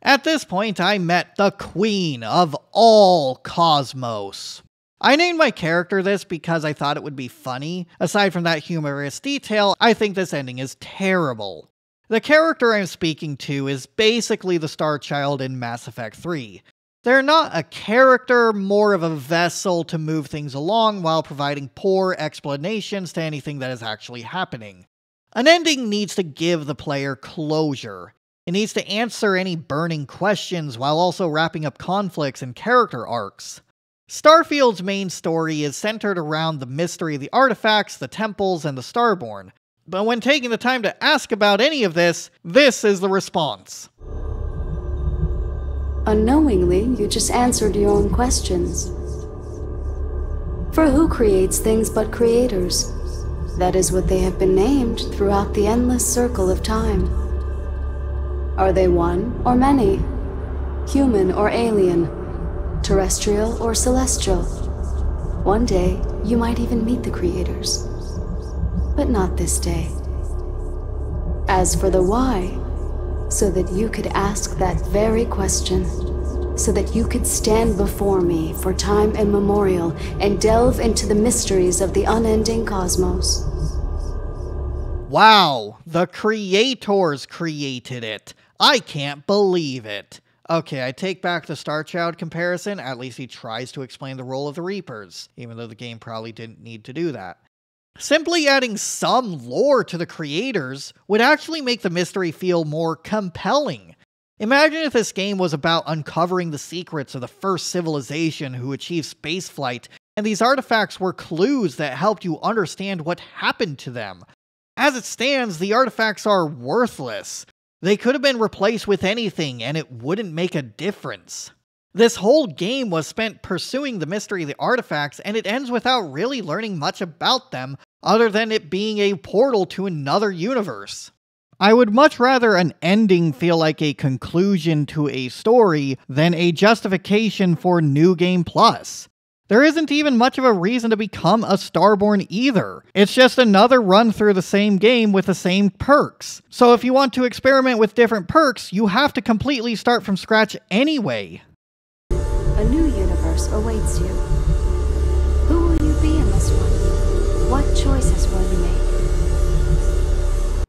At this point, I met the queen of all cosmos. I named my character this because I thought it would be funny. Aside from that humorous detail, I think this ending is terrible. The character I'm speaking to is basically the Starchild in Mass Effect three. They're not a character, more of a vessel to move things along while providing poor explanations to anything that is actually happening. An ending needs to give the player closure. It needs to answer any burning questions while also wrapping up conflicts and character arcs. Starfield's main story is centered around the mystery of the artifacts, the temples, and the Starborn, but when taking the time to ask about any of this, this is the response. Unknowingly, you just answered your own questions. For who creates things but creators? That is what they have been named throughout the endless circle of time. Are they one or many? Human or alien? Terrestrial or celestial? One day, you might even meet the creators. But not this day. As for the why, so that you could ask that very question, so that you could stand before me for time immemorial and delve into the mysteries of the unending cosmos. Wow, the creators created it. I can't believe it. Okay, I take back the Starchild comparison. At least he tries to explain the role of the Reapers, even though the game probably didn't need to do that. Simply adding some lore to the creators would actually make the mystery feel more compelling. Imagine if this game was about uncovering the secrets of the first civilization who achieved spaceflight, and these artifacts were clues that helped you understand what happened to them. As it stands, the artifacts are worthless. They could have been replaced with anything, and it wouldn't make a difference. This whole game was spent pursuing the mystery of the artifacts, and it ends without really learning much about them, other than it being a portal to another universe. I would much rather an ending feel like a conclusion to a story than a justification for New Game Plus. There isn't even much of a reason to become a Starborn either. It's just another run through the same game with the same perks. So if you want to experiment with different perks, you have to completely start from scratch anyway. A new universe awaits you. Who will you be in this one? What choices will you make?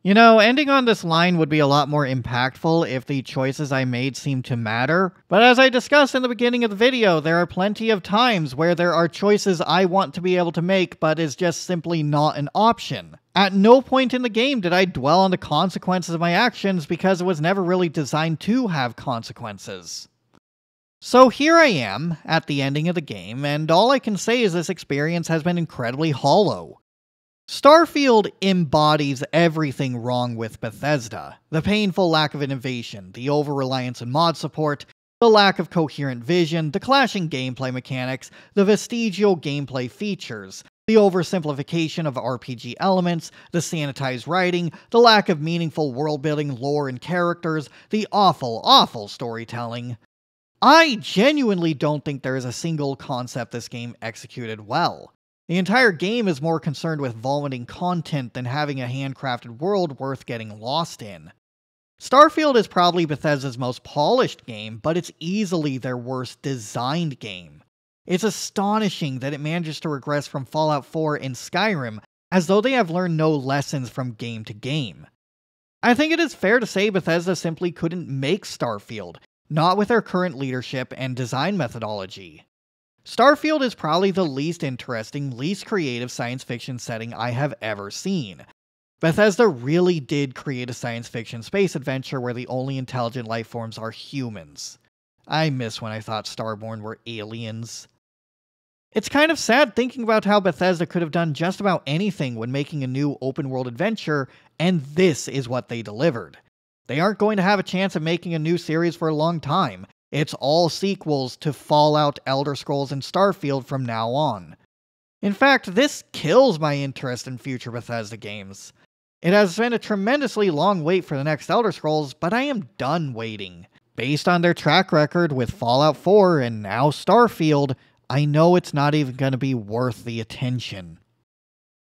You know, ending on this line would be a lot more impactful if the choices I made seemed to matter. But as I discussed in the beginning of the video, there are plenty of times where there are choices I want to be able to make, but is just simply not an option. At no point in the game did I dwell on the consequences of my actions because it was never really designed to have consequences. So here I am, at the ending of the game, and all I can say is this experience has been incredibly hollow. Starfield embodies everything wrong with Bethesda. The painful lack of innovation, the over-reliance on mod support, the lack of coherent vision, the clashing gameplay mechanics, the vestigial gameplay features, the oversimplification of R P G elements, the sanitized writing, the lack of meaningful world-building lore and characters, the awful, awful storytelling. I genuinely don't think there is a single concept this game executed well. The entire game is more concerned with vomiting content than having a handcrafted world worth getting lost in. Starfield is probably Bethesda's most polished game, but it's easily their worst designed game. It's astonishing that it manages to regress from Fallout four and Skyrim, as though they have learned no lessons from game to game. I think it is fair to say Bethesda simply couldn't make Starfield. Not with their current leadership and design methodology. Starfield is probably the least interesting, least creative science fiction setting I have ever seen. Bethesda really did create a science fiction space adventure where the only intelligent life forms are humans. I miss when I thought Starborn were aliens. It's kind of sad thinking about how Bethesda could have done just about anything when making a new open-world adventure, and this is what they delivered. They aren't going to have a chance of making a new series for a long time. It's all sequels to Fallout, Elder Scrolls, and Starfield from now on. In fact, this kills my interest in future Bethesda games. It has been a tremendously long wait for the next Elder Scrolls, but I am done waiting. Based on their track record with Fallout four and now Starfield, I know it's not even going to be worth the attention.